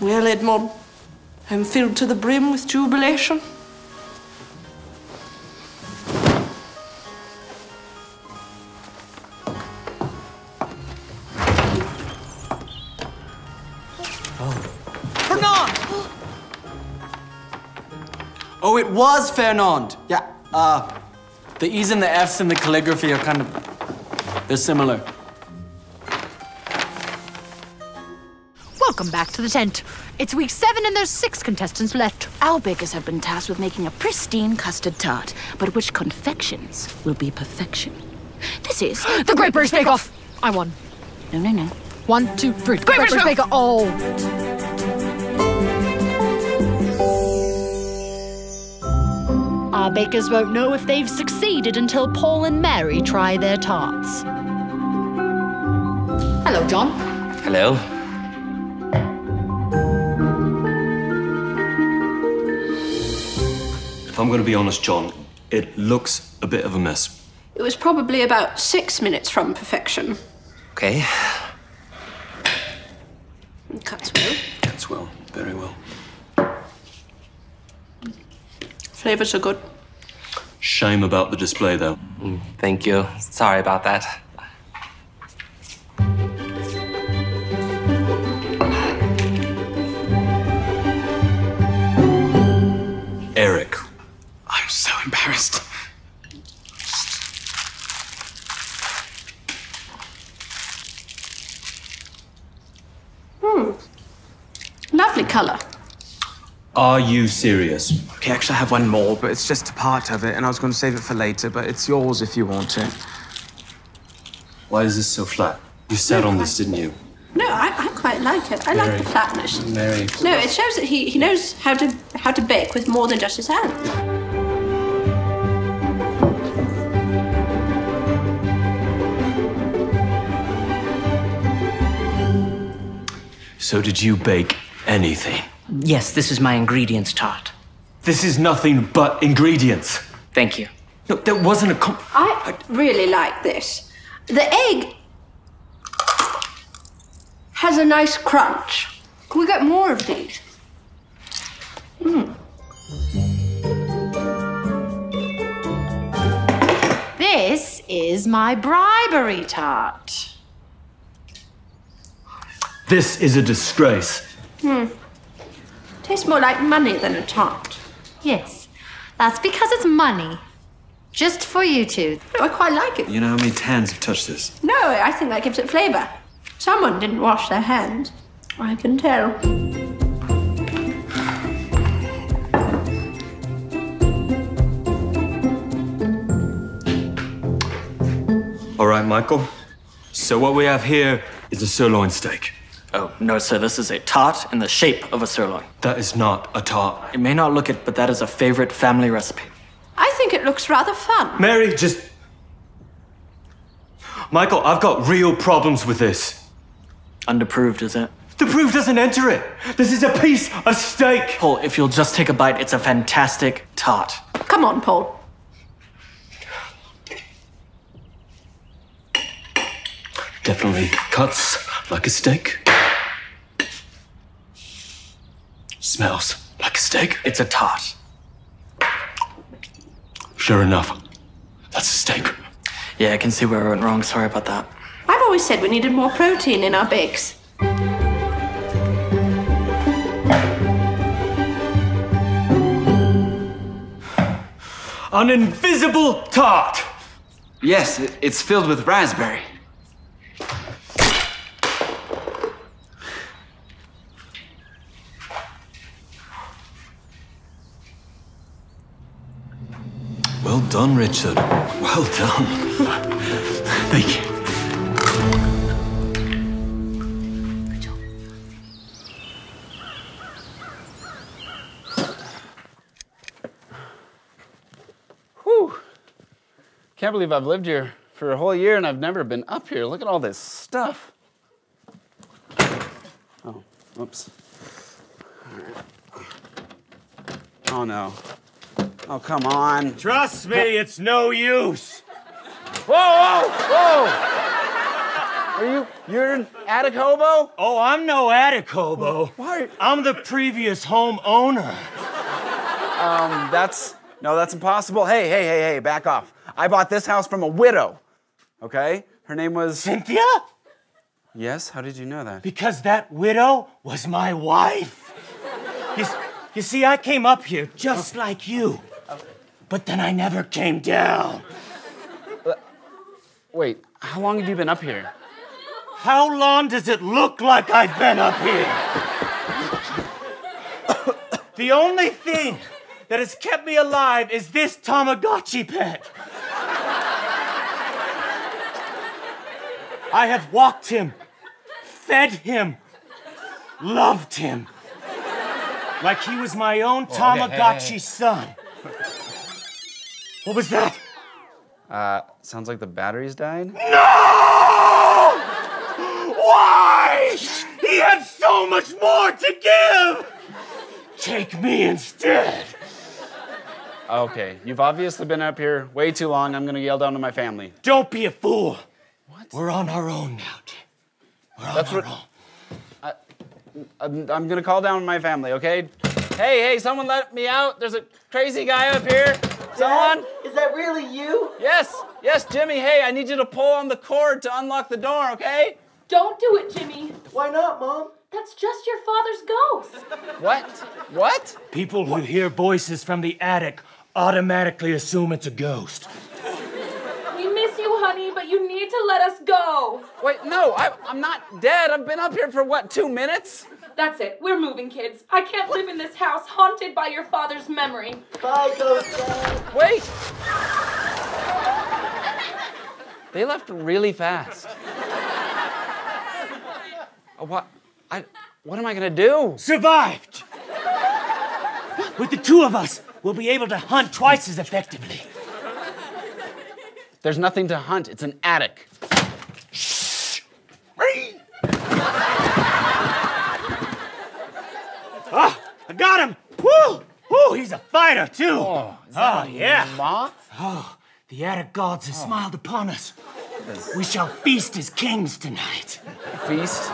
Well, Edmond, I'm filled to the brim with jubilation. Oh, it was Fernand. Yeah, the E's and the F's in the calligraphy are kind of, they're similar. Welcome back to the tent. It's week 7 and there's 6 contestants left. Our bakers have been tasked with making a pristine custard tart, but which confections will be perfection? This is the Great British Bake Off. I won. No, no, no. 1, 2, 3. Great British Bake Off. Oh. Our bakers won't know if they've succeeded until Paul and Mary try their tarts. Hello, John. Hello. If I'm going to be honest, John, it looks a bit of a mess. It was probably about 6 minutes from perfection. Okay. It cuts well. Cuts well. Very well. Flavors are good. Shame about the display, though. Thank you. Sorry about that. Eric. I'm so embarrassed. Hmm. Lovely color. Are you serious? Okay, actually I have one more, but it's just a part of it, and I was going to save it for later, but it's yours if you want it. Why is this so flat? You sat on this, didn't you? No, I quite like it. I like the flatness. Mary. No, it shows that he knows how to bake with more than just his hand. So did you bake anything? Yes, this is my ingredients tart. This is nothing but ingredients. Thank you. No, that wasn't a I really like this. The egg has a nice crunch. Can we get more of these? Mm. This is my bribery tart. This is a disgrace. Hmm. Tastes more like money than a tart. Yes, that's because it's money. Just for you two. No, I quite like it. You know how many hands have touched this? No, I think that gives it flavor. Someone didn't wash their hands. I can tell. All right, Michael. So what we have here is a sirloin steak. Oh, no, sir, this is a tart in the shape of a sirloin. That is not a tart. It may not look it, but that is a favorite family recipe. I think it looks rather fun. Mary, just... Michael, I've got real problems with this. Underproved, is it? The proof doesn't enter it. This is a piece of steak. Paul, if you'll just take a bite, it's a fantastic tart. Come on, Paul. Definitely cuts like a steak. Smells like a steak. It's a tart. Sure enough, that's a steak. Yeah, I can see where I went wrong. Sorry about that. I've always said we needed more protein in our bakes. An invisible tart! Yes, it's filled with raspberry. Well done, Richard. Well done. Thank you. Good job. Whew. Can't believe I've lived here for a whole year and I've never been up here. Look at all this stuff. Oh, whoops. All right. Oh, no. Oh, come on. Trust me, it's no use. Whoa, whoa, whoa! Are you, you're an attic hobo? Oh, I'm no attic hobo. What? I'm the previous home owner. No, that's impossible. Hey, back off. I bought this house from a widow, okay? Her name was... Cynthia? Yes, how did you know that? Because that widow was my wife. You see, I came up here just like you. But then I never came down. Wait, how long have you been up here? How long does it look like I've been up here? The only thing that has kept me alive is this Tamagotchi pet. I have walked him, fed him, loved him. Like he was my own Tamagotchi son. What was that? Sounds like the batteries died. No! Why? He had so much more to give! Take me instead. Okay, you've obviously been up here way too long. I'm gonna yell down to my family. Don't be a fool. What? We're on our own now, Jim. We're on our own. I'm gonna call down my family, okay? Hey, someone let me out. There's a crazy guy up here. Someone? Dad, is that really you? Yes, Jimmy. Hey, I need you to pull on the cord to unlock the door, okay? Don't do it, Jimmy. Why not, Mom? That's just your father's ghost. What? People who hear voices from the attic automatically assume it's a ghost. We miss you, honey, but you need to let us go. Wait, no, I'm not dead. I've been up here for, 2 minutes? That's it. We're moving, kids. I can't live in this house haunted by your father's memory. Bye, ghost dad. Wait! They left really fast. What am I gonna do? Survived! With the two of us, we'll be able to hunt twice as effectively. There's nothing to hunt. It's an attic. Shh! Ah, I got him! Woo! Woo! He's a fighter too. Oh, is that a moth? Oh, the attic gods have smiled upon us. We shall feast as kings tonight. Feast?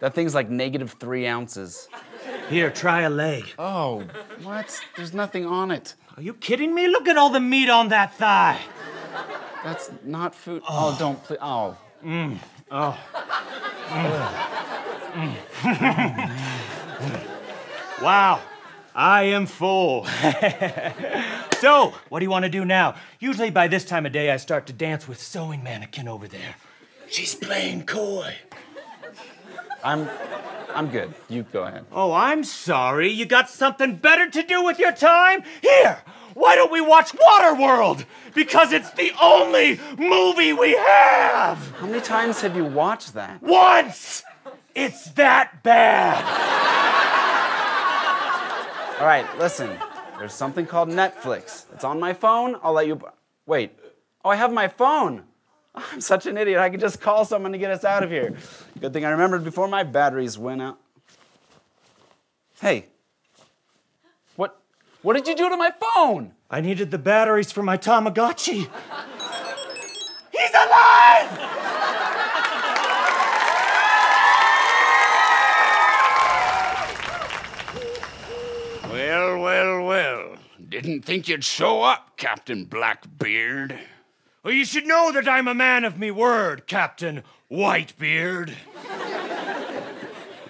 That thing's like -3 ounces. Here, try a leg. Oh, what? There's nothing on it. Are you kidding me? Look at all the meat on that thigh. That's not food. Oh, don't please. Oh. Mmm. Oh. Mm. Mm. Wow, I am full. So, what do you want to do now? Usually by this time of day, I start to dance with sewing mannequin over there. She's playing coy. I'm good. You go ahead. Oh, I'm sorry. You got something better to do with your time? Here, why don't we watch Waterworld? Because it's the only movie we have. How many times have you watched that? Once. It's that bad. All right, listen, there's something called Netflix. It's on my phone, I'll let you... Wait, oh, I have my phone. I'm such an idiot. I could just call someone to get us out of here. Good thing I remembered before my batteries went out. Hey, what did you do to my phone? I needed the batteries for my Tamagotchi. He's alive! Well, well, well. Didn't think you'd show up, Captain Blackbeard. Well, you should know that I'm a man of me word, Captain Whitebeard.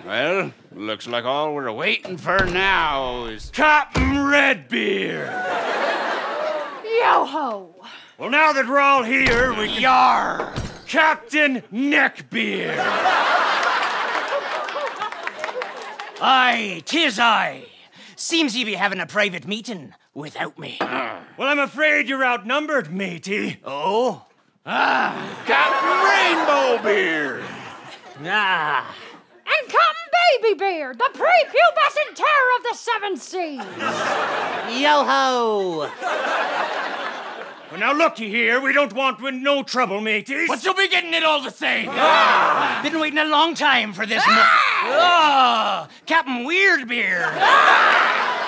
Well, looks like all we're waiting for now is Captain Redbeard. Yo-ho! Well, now that we're all here, we can... Yar! Captain Neckbeard. Aye, 'tis I. Seems ye be having a private meeting without me. Well, I'm afraid you're outnumbered, matey. Oh? Ah! Captain Rainbow Beard! Ah! And Captain Baby Beard, the prepubescent terror of the Seven Seas! Yo-ho! Well, now looky here, we don't want no trouble, mateys. But you'll be getting it all the same. Ah. Been waiting a long time for this. Ah. Oh, Captain Weirdbeard. Ah.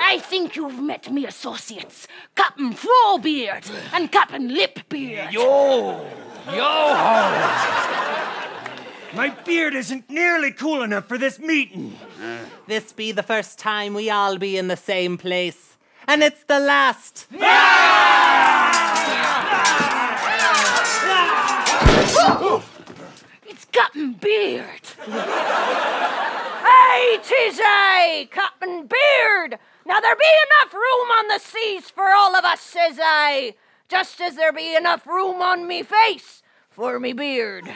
I think you've met me associates, Captain Flowbeard and Captain Lipbeard. Yo-ho! My beard isn't nearly cool enough for this meeting. This be the first time we all be in the same place. And it's the last. Yeah! Yeah! It's Captain Beard. Hey, 'tis I, Captain Beard. Now there be enough room on the seas for all of us, says I. Just as there be enough room on me face for me beard.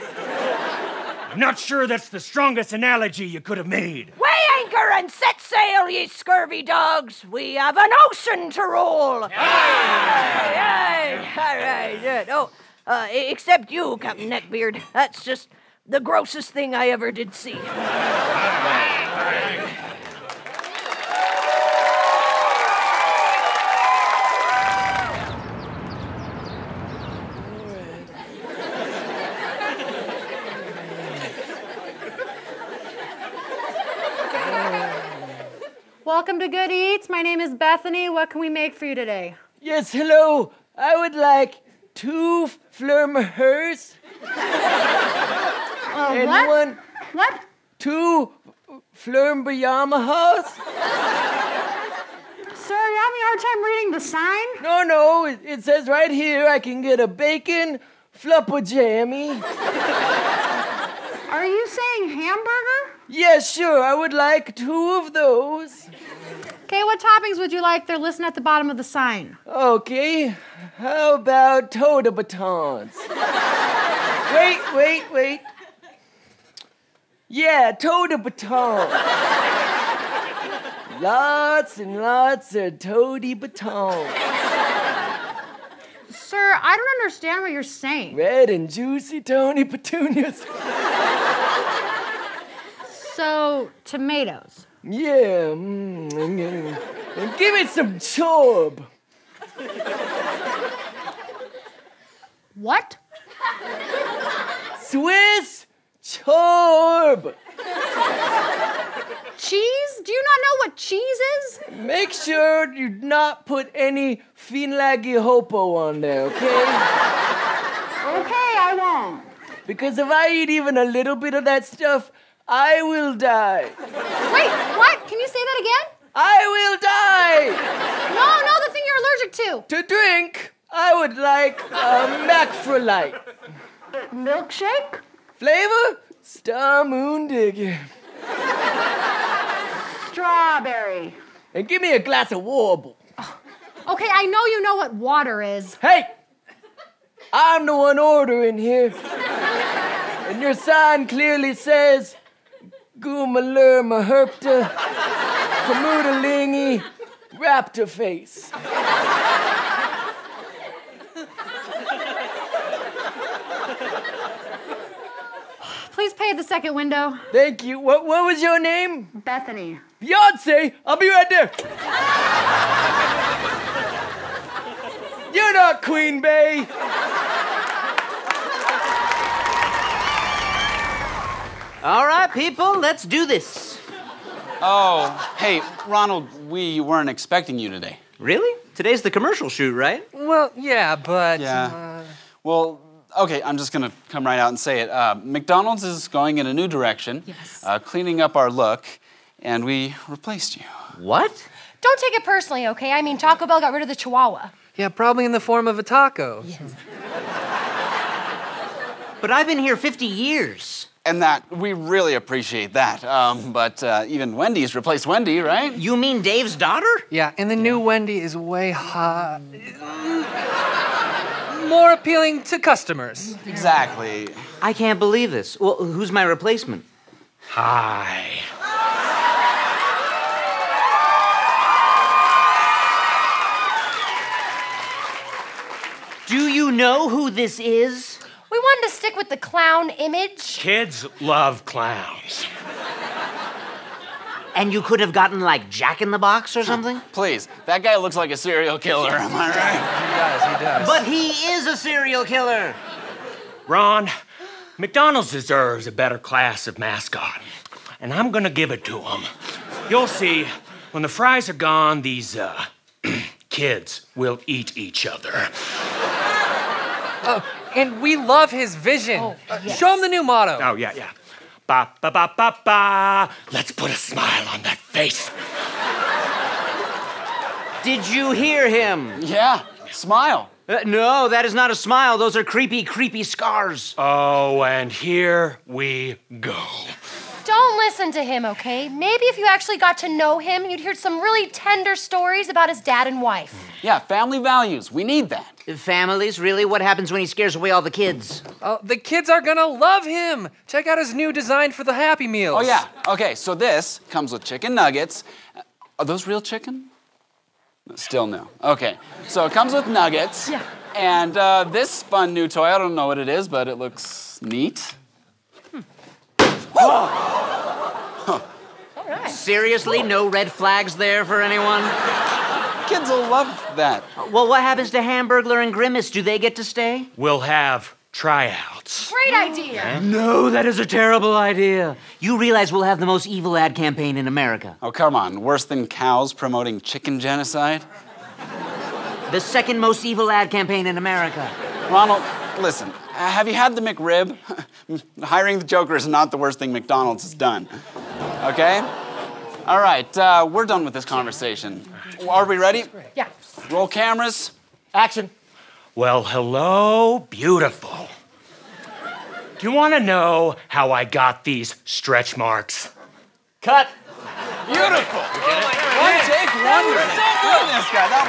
I'm not sure that's the strongest analogy you could have made. We anchor and set sail, ye scurvy dogs. We have an ocean to roll. Aye, aye, aye, aye. Oh, except you, Captain Neckbeard. That's just the grossest thing I ever did see. Welcome to Good Eats. My name is Bethany. What can we make for you today? Yes, hello. I would like 2 flumhers. And what? What? 2 flumbayamahas. Sir, you're having a hard time reading the sign? No, it says right here I can get a bacon flupper jammy. Are you saying hamburger? Yes, sure. I would like 2 of those. Okay, what toppings would you like? They're listed at the bottom of the sign. Okay. How about Toda Batons? Wait. Yeah, Toda Batons. Lots and lots of Toady Batons. Sir, I don't understand what you're saying. Red and juicy Tony petunias. So, tomatoes. Yeah, and give me some chorb. What? Swiss chorb. Cheese? Do you not know what cheese is? Make sure you not put any finlaggy hopo on there, okay? Okay, I won't. Because if I eat even a little bit of that stuff, I will die. Wait, what? Can you say that again? I will die! No, the thing you're allergic to. To drink, I would like a macrolide. Milkshake? Flavor? Star Moon Digger. Strawberry. And give me a glass of warble. Oh, okay, I know you know what water is. Hey! I'm the one ordering here. And your sign clearly says Goomalurma herpta Kamudalingi raptor face. Please pay at the second window. Thank you. What was your name? Bethany. Beyonce, I'll be right there. You're not Queen Bey. right, people, let's do this. Oh, hey, Ronald, we weren't expecting you today. Really? Today's the commercial shoot, right? Well, yeah, but... Yeah. Well, okay, I'm just gonna come right out and say it. McDonald's is going in a new direction. Yes. Cleaning up our look, and we replaced you. What? Don't take it personally, okay? I mean, Taco Bell got rid of the Chihuahua. Yeah, probably in the form of a taco. Yes. But I've been here 50 years. And that, we really appreciate that. But even Wendy's replaced Wendy, right? You mean Dave's daughter? Yeah, and the new Wendy is way hot. More appealing to customers. Exactly. I can't believe this. Well, who's my replacement? Hi. Do you know who this is? We wanted to stick with the clown image. Kids love clowns. And you could have gotten, like, Jack in the Box or something? Please, that guy looks like a serial killer, am I right? He does, he does. But he is a serial killer. Ron, McDonald's deserves a better class of mascot, and I'm gonna give it to him. You'll see, when the fries are gone, these, kids will eat each other. And we love his vision. Oh, yes. Show him the new motto. Oh, yeah, yeah. Ba, ba, ba, ba, ba. Let's put a smile on that face. Did you hear him? Yeah, smile. No, that is not a smile. Those are creepy, creepy scars. Oh, and here we go. Don't listen to him, okay? Maybe if you actually got to know him, you'd hear some really tender stories about his dad and wife. Yeah, family values. We need that. Families? Really? What happens when he scares away all the kids? Oh, the kids are gonna love him! Check out his new design for the Happy Meals. Oh, yeah. Okay, so this comes with chicken nuggets. Are those real chicken? Still no. Okay, so it comes with nuggets. Yeah. And this fun new toy, I don't know what it is, but it looks neat. Huh. All right. Seriously, no red flags there for anyone? Kids will love that. Well, what happens to Hamburglar and Grimace? Do they get to stay? We'll have tryouts. Great idea. Okay. No, that is a terrible idea. You realize we'll have the most evil ad campaign in America. Oh, come on. Worse than cows promoting chicken genocide? The second most evil ad campaign in America. Ronald, listen. Have you had the McRib? Hiring the Joker is not the worst thing McDonald's has done. Okay? All right, we're done with this conversation. Are we ready? Yeah. Roll cameras. Action. Well, hello, beautiful. Do you want to know how I got these stretch marks? Cut. Beautiful. One take, wonder. Goodness, guy, that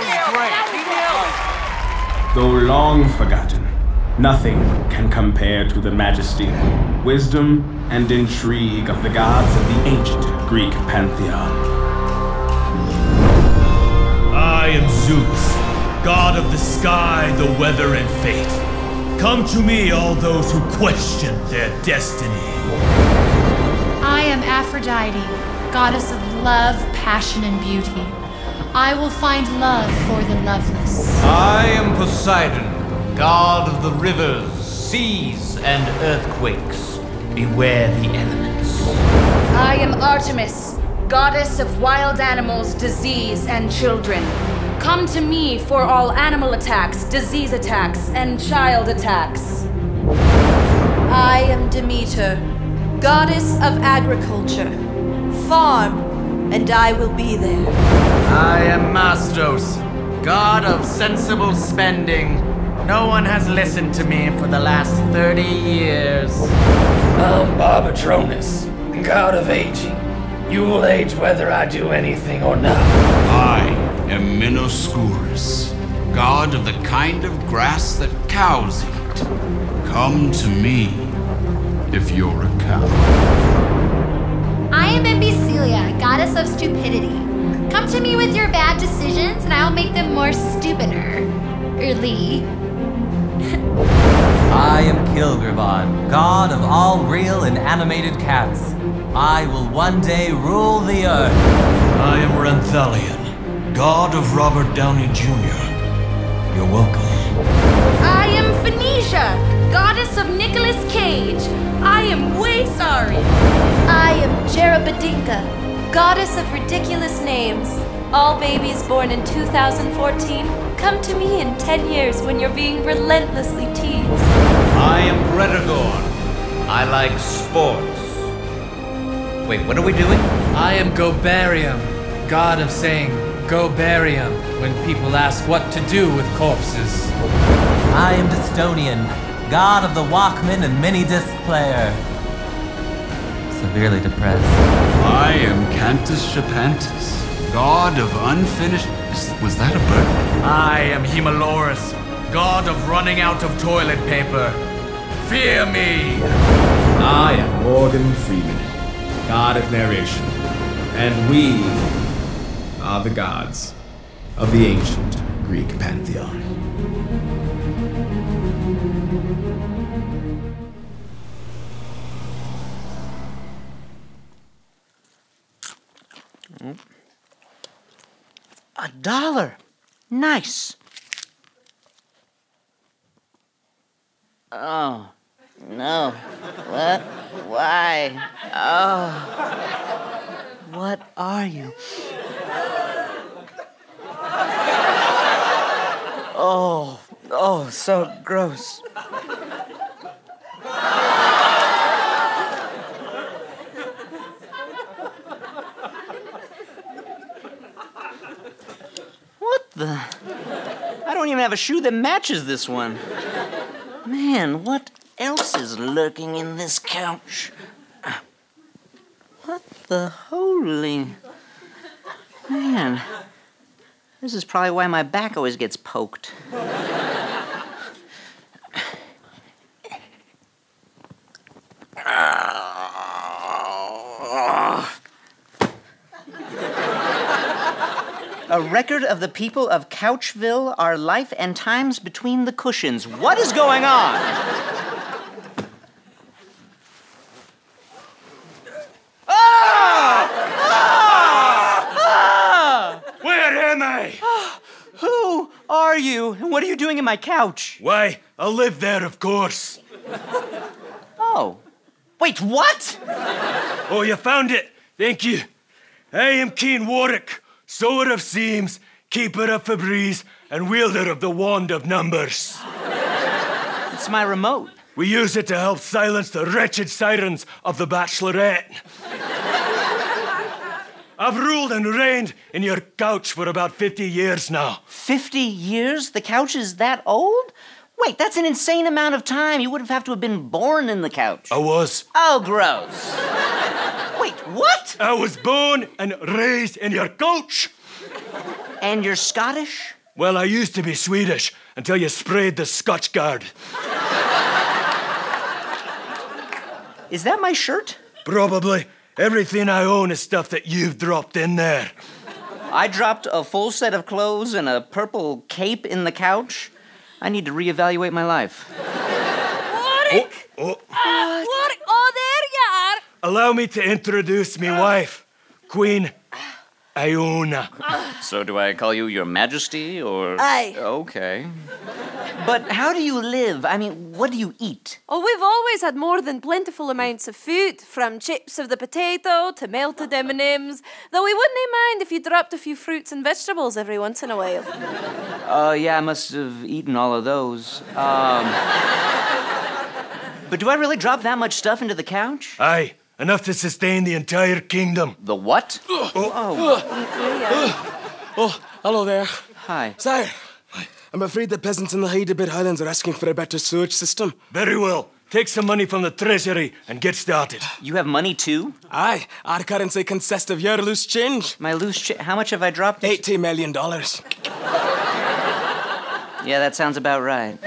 was great. Though long forgotten, nothing can compare to the majesty, wisdom, and intrigue of the gods of the ancient Greek pantheon. I am Zeus, god of the sky, the weather, and fate. Come to me, all those who question their destiny. I am Aphrodite, goddess of love, passion, and beauty. I will find love for the loveless. I am Poseidon, god of the rivers, seas, and earthquakes. Beware the elements. I am Artemis, goddess of wild animals, disease, and children. Come to me for all animal attacks, disease attacks, and child attacks. I am Demeter, goddess of agriculture. Farm, and I will be there. I am Mastos, god of sensible spending. No one has listened to me for the last 30 years. I'm Barbatronus, god of aging. You will age whether I do anything or not. I am Minoscurus, god of the kind of grass that cows eat. Come to me if you're a cow. I am Imbecilia, goddess of stupidity. Come to me with your bad decisions and I will make them more stupider. Early. I am Kilgravon, god of all real and animated cats. I will one day rule the earth. I am Ranthalion, god of Robert Downey Jr. You're welcome. I am Phoenicia, goddess of Nicolas Cage. I am way sorry. Badinka, goddess of ridiculous names. All babies born in 2014 come to me in 10 years when you're being relentlessly teased. I am Bredagorn. I like sports. Wait, what are we doing? I am Gobarium, god of saying Gobarium when people ask what to do with corpses. I am Dystonian, god of the Walkman and mini-disc player. Severely depressed. I am Cantus Shapantus, god of unfinished... Was that a bird? I am Hemolorus, god of running out of toilet paper. Fear me! I am Morgan Freeman, god of narration. And we are the gods of the ancient Greek pantheon. $1. Nice. Oh, no. What? Why? Oh. What are you? Oh. Oh, so gross. I don't even have a shoe that matches this one. Man, what else is lurking in this couch? What the holy... Man, this is probably why my back always gets poked. A record of the people of Couchville, our life and times between the cushions. What is going on? Ah! Ah! Ah! Where am I? Who are you? And what are you doing in my couch? Why, I live there, of course. Oh. Wait, what? Oh, you found it. Thank you. I am Keen Warwick. Sower of seams, keeper of Febreze, and wielder of the wand of numbers. It's my remote. We use it to help silence the wretched sirens of the Bachelorette. I've ruled and reigned in your couch for about 50 years now. 50 years? The couch is that old? Wait, that's an insane amount of time. You would have to have been born in the couch. I was. Oh, gross. Wait, what? I was born and raised in your couch. And you're Scottish? Well, I used to be Swedish until you sprayed the Scotch Guard. Is that my shirt? Probably. Everything I own is stuff that you've dropped in there. I dropped a full set of clothes and a purple cape in the couch. I need to reevaluate my life. Warwick! Oh, oh. Warwick! Oh, there you are! Allow me to introduce me wife, Queen Iona. So do I call you Your Majesty, or...? Aye. Okay. But how do you live? I mean, what do you eat? Oh, we've always had more than plentiful amounts of food, from chips of the potato to melted M&Ms, though we wouldn't mind if you dropped a few fruits and vegetables every once in a while. Yeah, I must have eaten all of those. But do I really drop that much stuff into the couch? Aye. Enough to sustain the entire kingdom. The what? Oh. Oh, hello there. Hi. Sire, I'm afraid the peasants in the Hyderabad Highlands are asking for a better sewage system. Very well. Take some money from the treasury and get started. You have money too? Aye. Our currency consists of your loose change. My loose change? How much have I dropped? $80 million. Yeah, that sounds about right.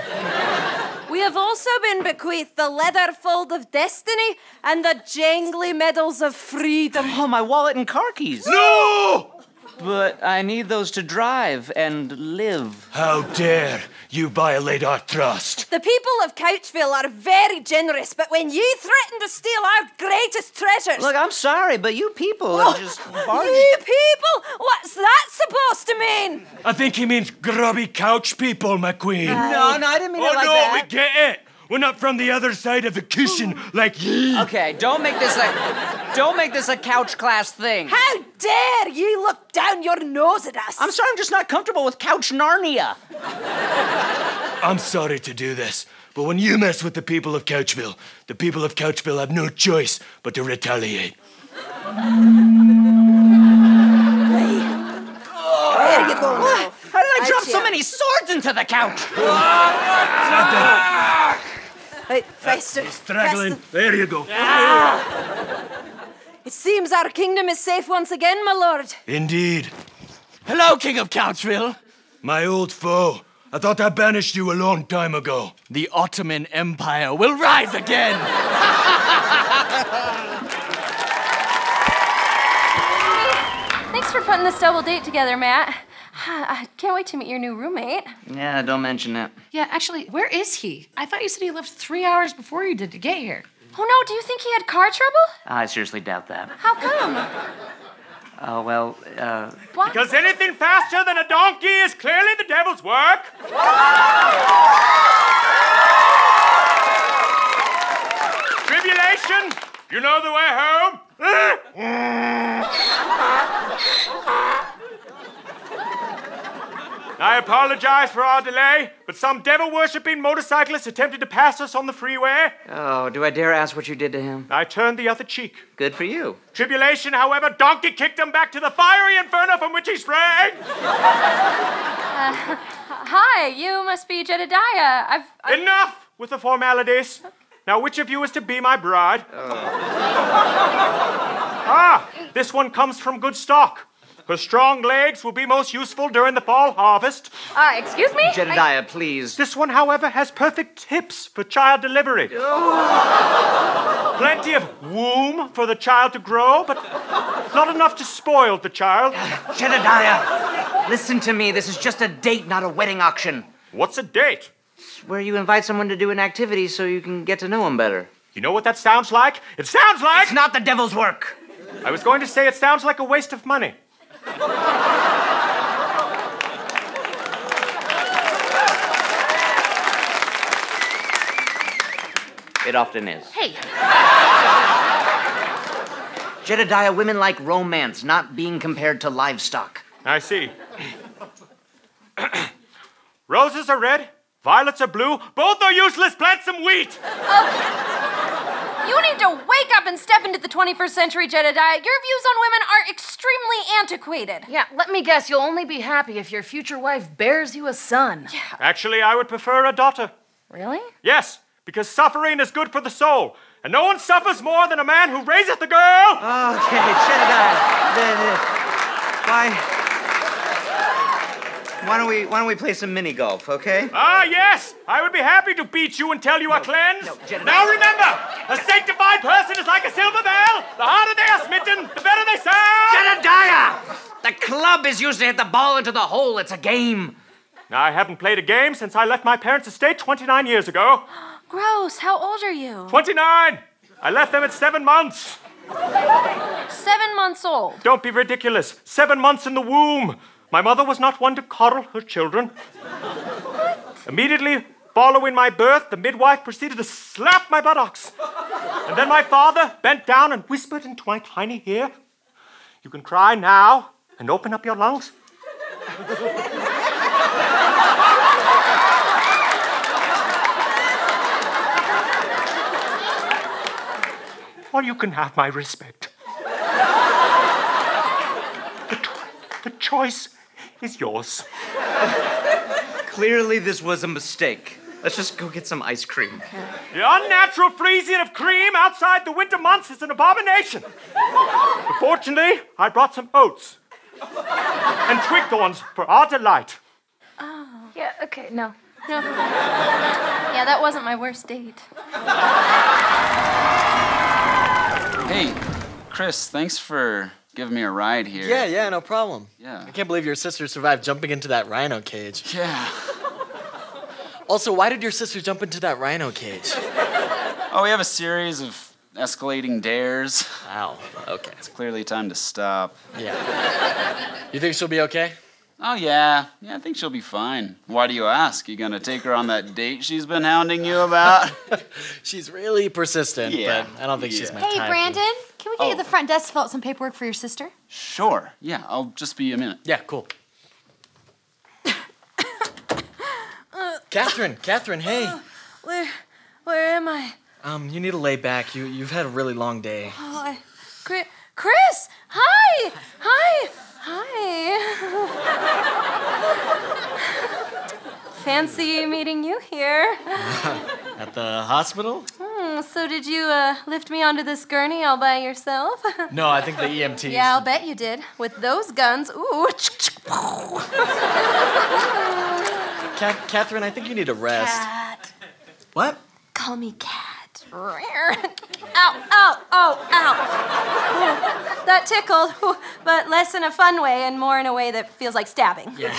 We have also been bequeathed the leather fold of destiny and the jangly medals of freedom. Oh, my wallet and car keys. No! But I need those to drive and live. How dare you violate our trust. The people of Couchville are very generous, but when you threaten to steal our greatest treasures... Look, I'm sorry, but you people are just... You people? What's that supposed to mean? I think he means grubby couch people, my queen. No, I didn't mean it like that. Oh, no, we get it. We're not from the other side of the cushion like ye. Okay, don't make this like... Don't make this a couch class thing. How dare you look down your nose at us? I'm sorry, I'm just not comfortable with couch Narnia. I'm sorry to do this, but when you mess with the people of Couchville, the people of Couchville have no choice but to retaliate. Where you going? What? How did I drop so many swords into the couch? Right, faster. Straggling. There you go. Ah. It seems our kingdom is safe once again, my lord. Indeed. Hello, King of Couchville. My old foe. I thought I banished you a long time ago. The Ottoman Empire will rise again. Thanks for putting this double date together, Matt. I can't wait to meet your new roommate. Yeah, don't mention it. Yeah, actually, where is he? I thought you said he left 3 hours before you did to get here. Oh, no, do you think he had car trouble? I seriously doubt that. How come? Oh, well, What? Because anything faster than a donkey is clearly the devil's work. Tribulation, you know the way home? I apologize for our delay, but some devil-worshipping motorcyclist attempted to pass us on the freeway. Oh, do I dare ask what you did to him? I turned the other cheek. Good for you. Tribulation, however, donkey kicked him back to the fiery inferno from which he sprang. Hi, you must be Jedediah. Enough with the formalities. Now, which of you is to be my bride? This one comes from good stock. Her strong legs will be most useful during the fall harvest. Excuse me? Jedediah, please. This one, however, has perfect hips for child delivery. Plenty of womb for the child to grow, but not enough to spoil the child. Jedediah, listen to me. This is just a date, not a wedding auction. What's a date? It's where you invite someone to do an activity so you can get to know them better. You know what that sounds like? It sounds like... It's not the devil's work. I was going to say it sounds like a waste of money. It often is. Hey. Jedediah, women like romance, not being compared to livestock. I see. Roses are red, violets are blue. Both are useless. Plant some wheat. You need to wake up and step into the 21st century, Jedediah. Your views on women are extremely antiquated. Yeah, let me guess, you'll only be happy if your future wife bears you a son. Yeah. Actually, I would prefer a daughter. Really? Yes, because suffering is good for the soul. And no one suffers more than a man who raiseth the girl. Okay, Jedediah. Why don't we play some mini golf, okay? Yes! I would be happy to beat you until you are cleansed. Now remember, a sanctified person is like a silver bell. The harder they are smitten, the better they sound. Jedediah! The club is used to hit the ball into the hole. It's a game. I haven't played a game since I left my parents' estate 29 years ago. Gross, how old are you? 29! I left them at 7 months. 7 months old? Don't be ridiculous. 7 months in the womb. My mother was not one to coddle her children. What? Immediately following my birth, the midwife proceeded to slap my buttocks. And then my father bent down and whispered into my tiny ear, "You can cry now and open up your lungs." "Or you can have my respect. The choice is yours." Clearly this was a mistake. Let's just go get some ice cream. The unnatural freezing of cream outside the winter months is an abomination. But fortunately, I brought some oats and twig thorns for our delight. Oh. Yeah, okay, no. No. Yeah, that wasn't my worst date. Hey, Chris, thanks for... giving me a ride here. Yeah, no problem. Yeah. I can't believe your sister survived jumping into that rhino cage. Yeah. Also, why did your sister jump into that rhino cage? Oh, we have a series of escalating dares. Wow, okay. It's clearly time to stop. Yeah. You think she'll be okay? Oh, yeah. Yeah, I think she'll be fine. Why do you ask? You gonna take her on that date she's been hounding you about? She's really persistent, but I don't think she's my type. Hey, Brandon, can we get you to the front desk to fill out some paperwork for your sister? Sure. Yeah, I'll just be a minute. Yeah, cool. Catherine, hey. Where am I? You need to lay back. You've had a really long day. Oh, Chris! Hi! Hi! Hi. Fancy meeting you here. At the hospital? So did you lift me onto this gurney all by yourself? No, I think the EMTs. Yeah, I'll bet you did. With those guns, ooh. Catherine, I think you need a rest. Cat. What? Call me Cat. Ow, ow, oh, ow. That tickled, but less in a fun way and more in a way that feels like stabbing. Yeah.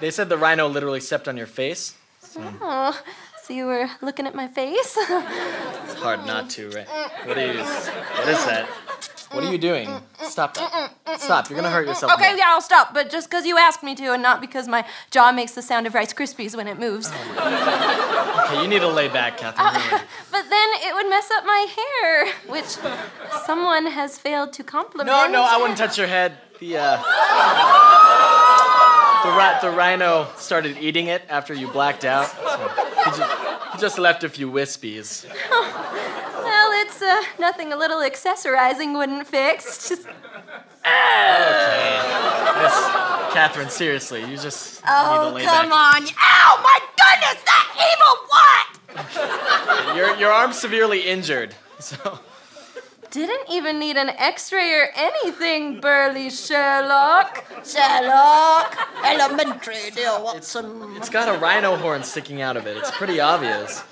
They said the rhino literally stepped on your face. So. Oh, so you were looking at my face? It's hard not to, right? What is that? What are you doing? Stop that. Stop, you're gonna hurt yourself. Okay, yeah, I'll stop, but just because you asked me to and not because my jaw makes the sound of Rice Krispies when it moves. Oh. Okay, you need to lay back, Catherine. But then it would mess up my hair, which someone has failed to compliment. No, I wouldn't touch your head. The rhino started eating it after you blacked out. He just left a few wispies. It's nothing a little accessorizing wouldn't fix. Just. Okay. Yes, Catherine, seriously, you just need to lay back. Oh, come on. Ow, my goodness, that evil what? Your arm's severely injured, so. Didn't even need an x-ray or anything, burly Sherlock. Sherlock, elementary, dear Watson. It's got a rhino horn sticking out of it. It's pretty obvious.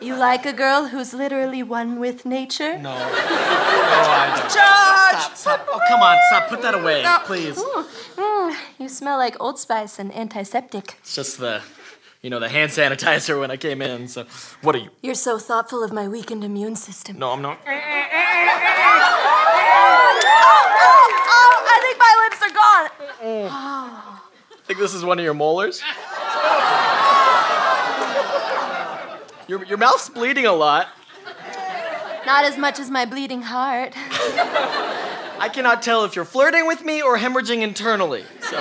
You like a girl who's literally one with nature? No. I don't. George! Stop. Oh, come on, stop. Put that away, please. You smell like Old Spice and antiseptic. It's just the hand sanitizer when I came in, so what are you? You're so thoughtful of my weakened immune system. No, I'm not. Oh, I think my lips are gone. Oh. I think this is one of your molars. Your mouth's bleeding a lot. Not as much as my bleeding heart. I cannot tell if you're flirting with me or hemorrhaging internally. So.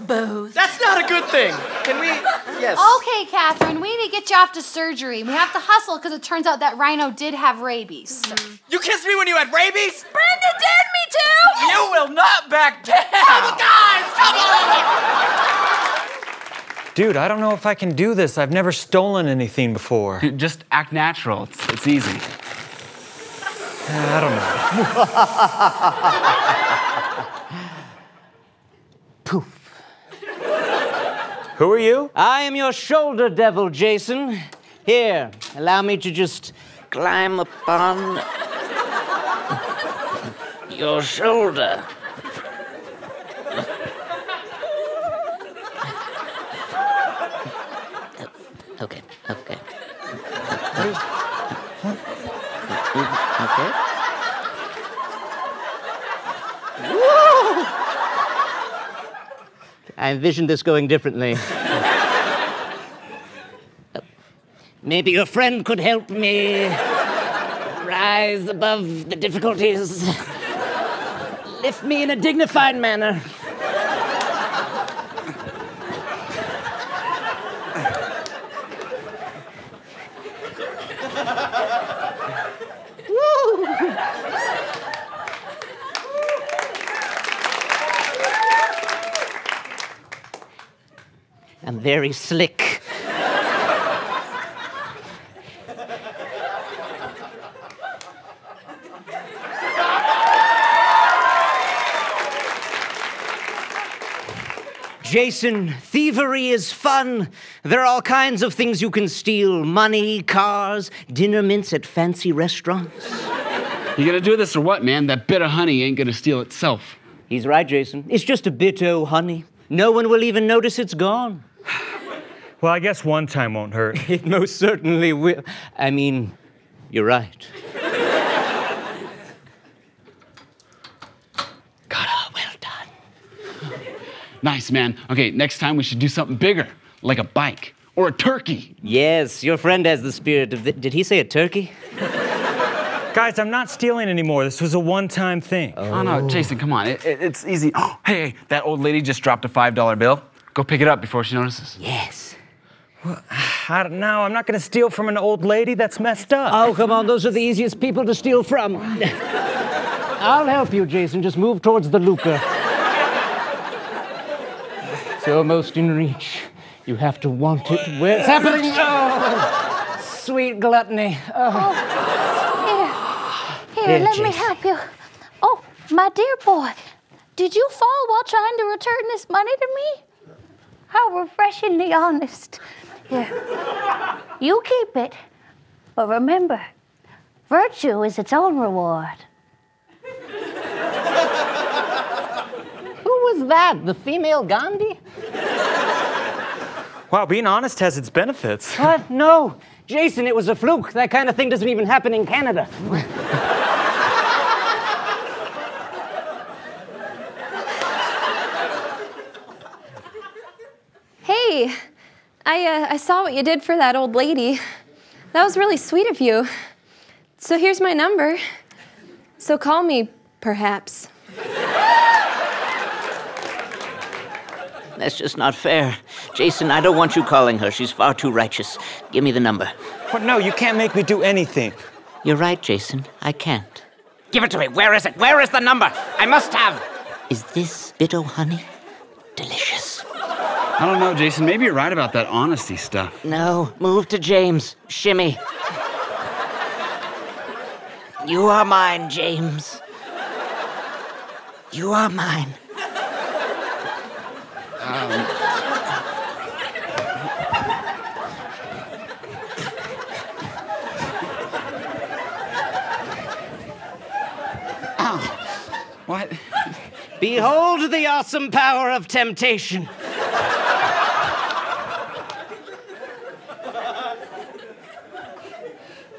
Both. That's not a good thing. Can we? Yes. Okay, Catherine, we need to get you off to surgery. We have to hustle because it turns out that rhino did have rabies. Mm-hmm. You kissed me when you had rabies? Brenda did me too! You will not back down! Come on, guys, come on! Dude, I don't know if I can do this. I've never stolen anything before. Dude, just act natural. It's easy. I don't know. Poof. Who are you? I am your shoulder devil, Jason. Here, allow me to just climb upon your shoulder. Okay. Okay. Whoa! I envisioned this going differently. Maybe your friend could help me rise above the difficulties. Lift me in a dignified manner. I'm very slick. Jason, thievery is fun. There are all kinds of things you can steal. Money, cars, dinner mints at fancy restaurants. You gonna do this or what, man? That bit of honey ain't gonna steal itself. He's right, Jason. It's just a bit o' honey. No one will even notice it's gone. Well, I guess one time won't hurt. It most certainly will. I mean, you're right. Nice, man. Okay, next time we should do something bigger, like a bike or a turkey. Yes, your friend has the spirit of... Did he say a turkey? Guys, I'm not stealing anymore. This was a one-time thing. Oh. Oh, no, Jason, come on. It's easy. Oh, hey, that old lady just dropped a $5 bill. Go pick it up before she notices. Yes. Well, I don't know. I'm not going to steal from an old lady. That's messed up. Oh, come on. Those are the easiest people to steal from. I'll help you, Jason. Just move towards the Luca. It's almost in reach. You have to want it. Where it's happening. Oh, sweet gluttony. Oh. Here, let me help you. Oh, my dear boy, did you fall while trying to return this money to me? How refreshingly honest. Yeah. You keep it, but remember, virtue is its own reward. Who was that? The female Gandhi? Wow, being honest has its benefits. What? No. Jason, it was a fluke. That kind of thing doesn't even happen in Canada. Hey, I saw what you did for that old lady. That was really sweet of you. So here's my number. So call me, perhaps. That's just not fair. Jason, I don't want you calling her. She's far too righteous. Give me the number. Well, no, you can't make me do anything. You're right, Jason. I can't. Give it to me. Where is it? Where is the number? I must have. Is this Bitto honey delicious? I don't know, Jason. Maybe you're right about that honesty stuff. No. Move to James. Shimmy. You are mine, James. You are mine. Ow. What? Behold the awesome power of temptation.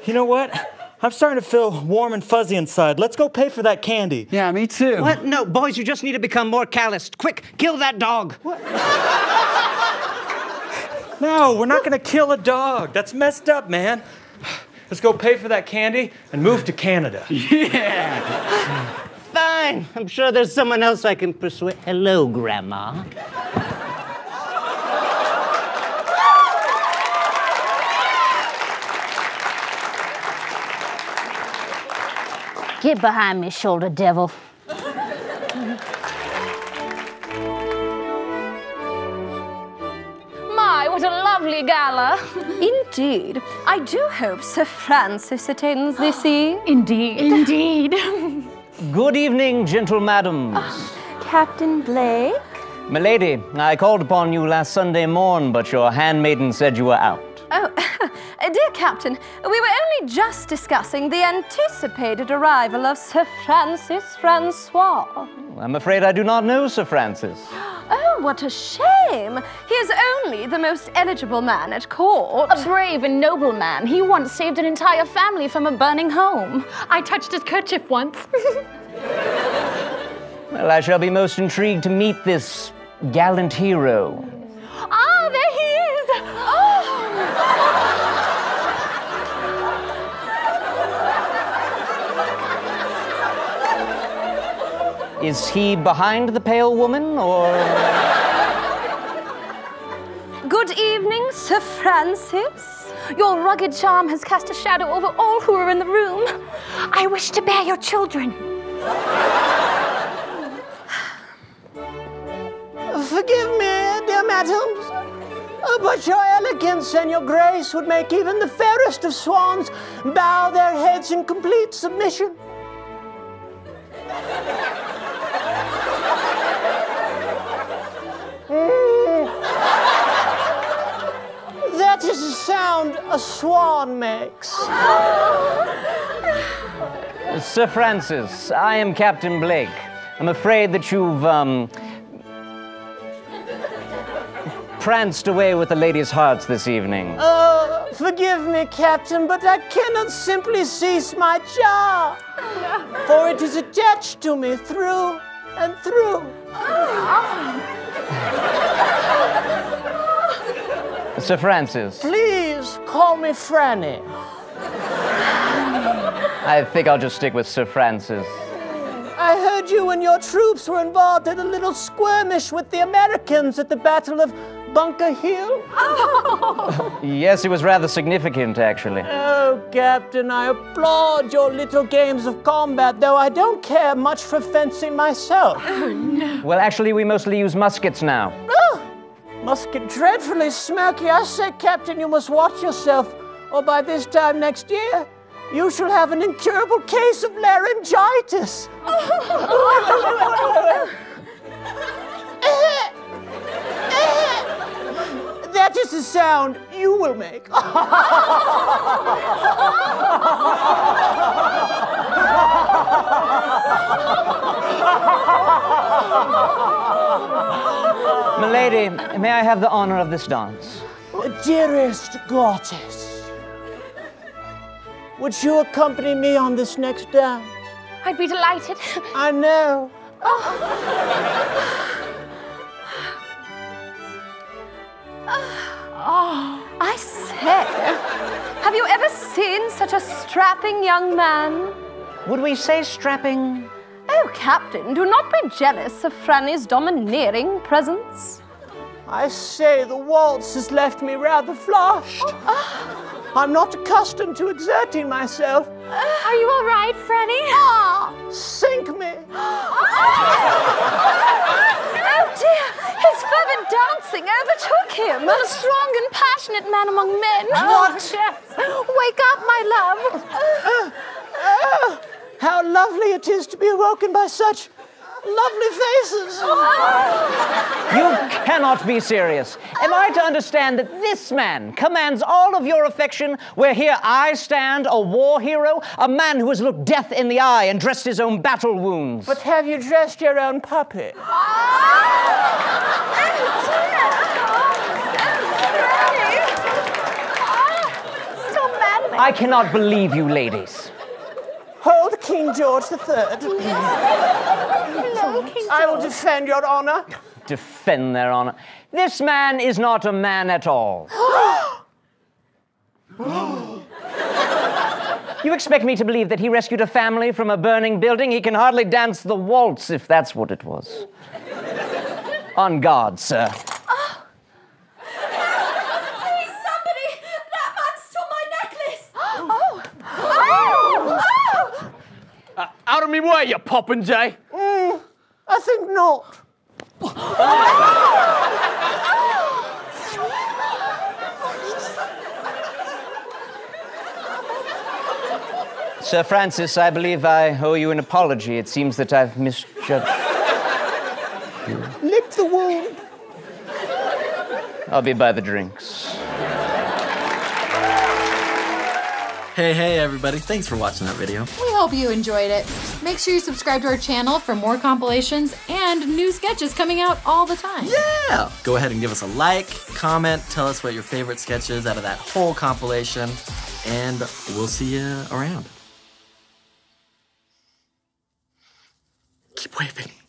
You know what? I'm starting to feel warm and fuzzy inside. Let's go pay for that candy. Yeah, me too. What? No, boys, you just need to become more calloused. Quick, kill that dog. What? No, we're not going to kill a dog. That's messed up, man. Let's go pay for that candy and move to Canada. Yeah. Fine. I'm sure there's someone else I can persuade. Hello, Grandma. Get behind me, shoulder devil. My, what a lovely gala. Indeed. I do hope Sir Francis attends this eve. Indeed. Indeed. Good evening, gentle madams. Captain Blake? Milady, I called upon you last Sunday morn, but your handmaiden said you were out. Oh, dear Captain, we were only just discussing the anticipated arrival of Sir Francis Francois. I'm afraid I do not know Sir Francis. Oh, what a shame. He is only the most eligible man at court. A brave and noble man. He once saved an entire family from a burning home. I touched his kerchief once. Well, I shall be most intrigued to meet this gallant hero. Ah, there he is! Oh! Is he behind the pale woman, or...? Good evening, Sir Francis. Your rugged charm has cast a shadow over all who are in the room. I wish to bear your children. Forgive me, dear madams, but your elegance and your grace would make even the fairest of swans bow their heads in complete submission. That is the sound a swan makes. Sir Francis, I am Captain Blake. I'm afraid that you've, pranced away with the ladies' hearts this evening. Oh, forgive me, Captain, but I cannot simply cease my jar, for it is attached to me through and through. Sir Francis. Please call me Franny. I think I'll just stick with Sir Francis. I heard you and your troops were involved in a little skirmish with the Americans at the Battle of Bunker Hill? Oh. Yes, it was rather significant, actually. Oh, Captain, I applaud your little games of combat, though I don't care much for fencing myself. Oh, no. Well, actually, we mostly use muskets now. Oh, musket dreadfully smoky. I say, Captain, you must watch yourself, or by this time next year, you shall have an incurable case of laryngitis. That is the sound you will make. Milady, may I have the honor of this dance? Dearest goddess, would you accompany me on this next dance? I'd be delighted. I know. Oh. Oh, I say, have you ever seen such a strapping young man? Would we say strapping? Oh, Captain, do not be jealous of Franny's domineering presence. I say, the waltz has left me rather flushed. Oh. I'm not accustomed to exerting myself. Are you all right, Franny? Ah, sink me. Oh. Oh dear, his fervent dancing overtook him. A strong and passionate man among men. What? Wake up, my love. How lovely it is to be awoken by such lovely faces. You cannot be serious. Am I to understand that this man commands all of your affection, where here I stand, a war hero, a man who has looked death in the eye and dressed his own battle wounds? But have you dressed your own puppet? I cannot believe you ladies. Hold King George III. Hello, King George. I will defend your honor. Defend their honor. This man is not a man at all. You expect me to believe that he rescued a family from a burning building? He can hardly dance the waltz, if that's what it was. On guard, sir. Out of me way, you poppin' Jay! I think not. Sir Francis, I believe I owe you an apology. It seems that I've misjudged you. Lip the wound. I'll be by the drinks. Hey, everybody. Thanks for watching that video. We hope you enjoyed it. Make sure you subscribe to our channel for more compilations and new sketches coming out all the time. Yeah! Go ahead and give us a like, comment, tell us what your favorite sketch is out of that whole compilation, and we'll see you around. Keep waving.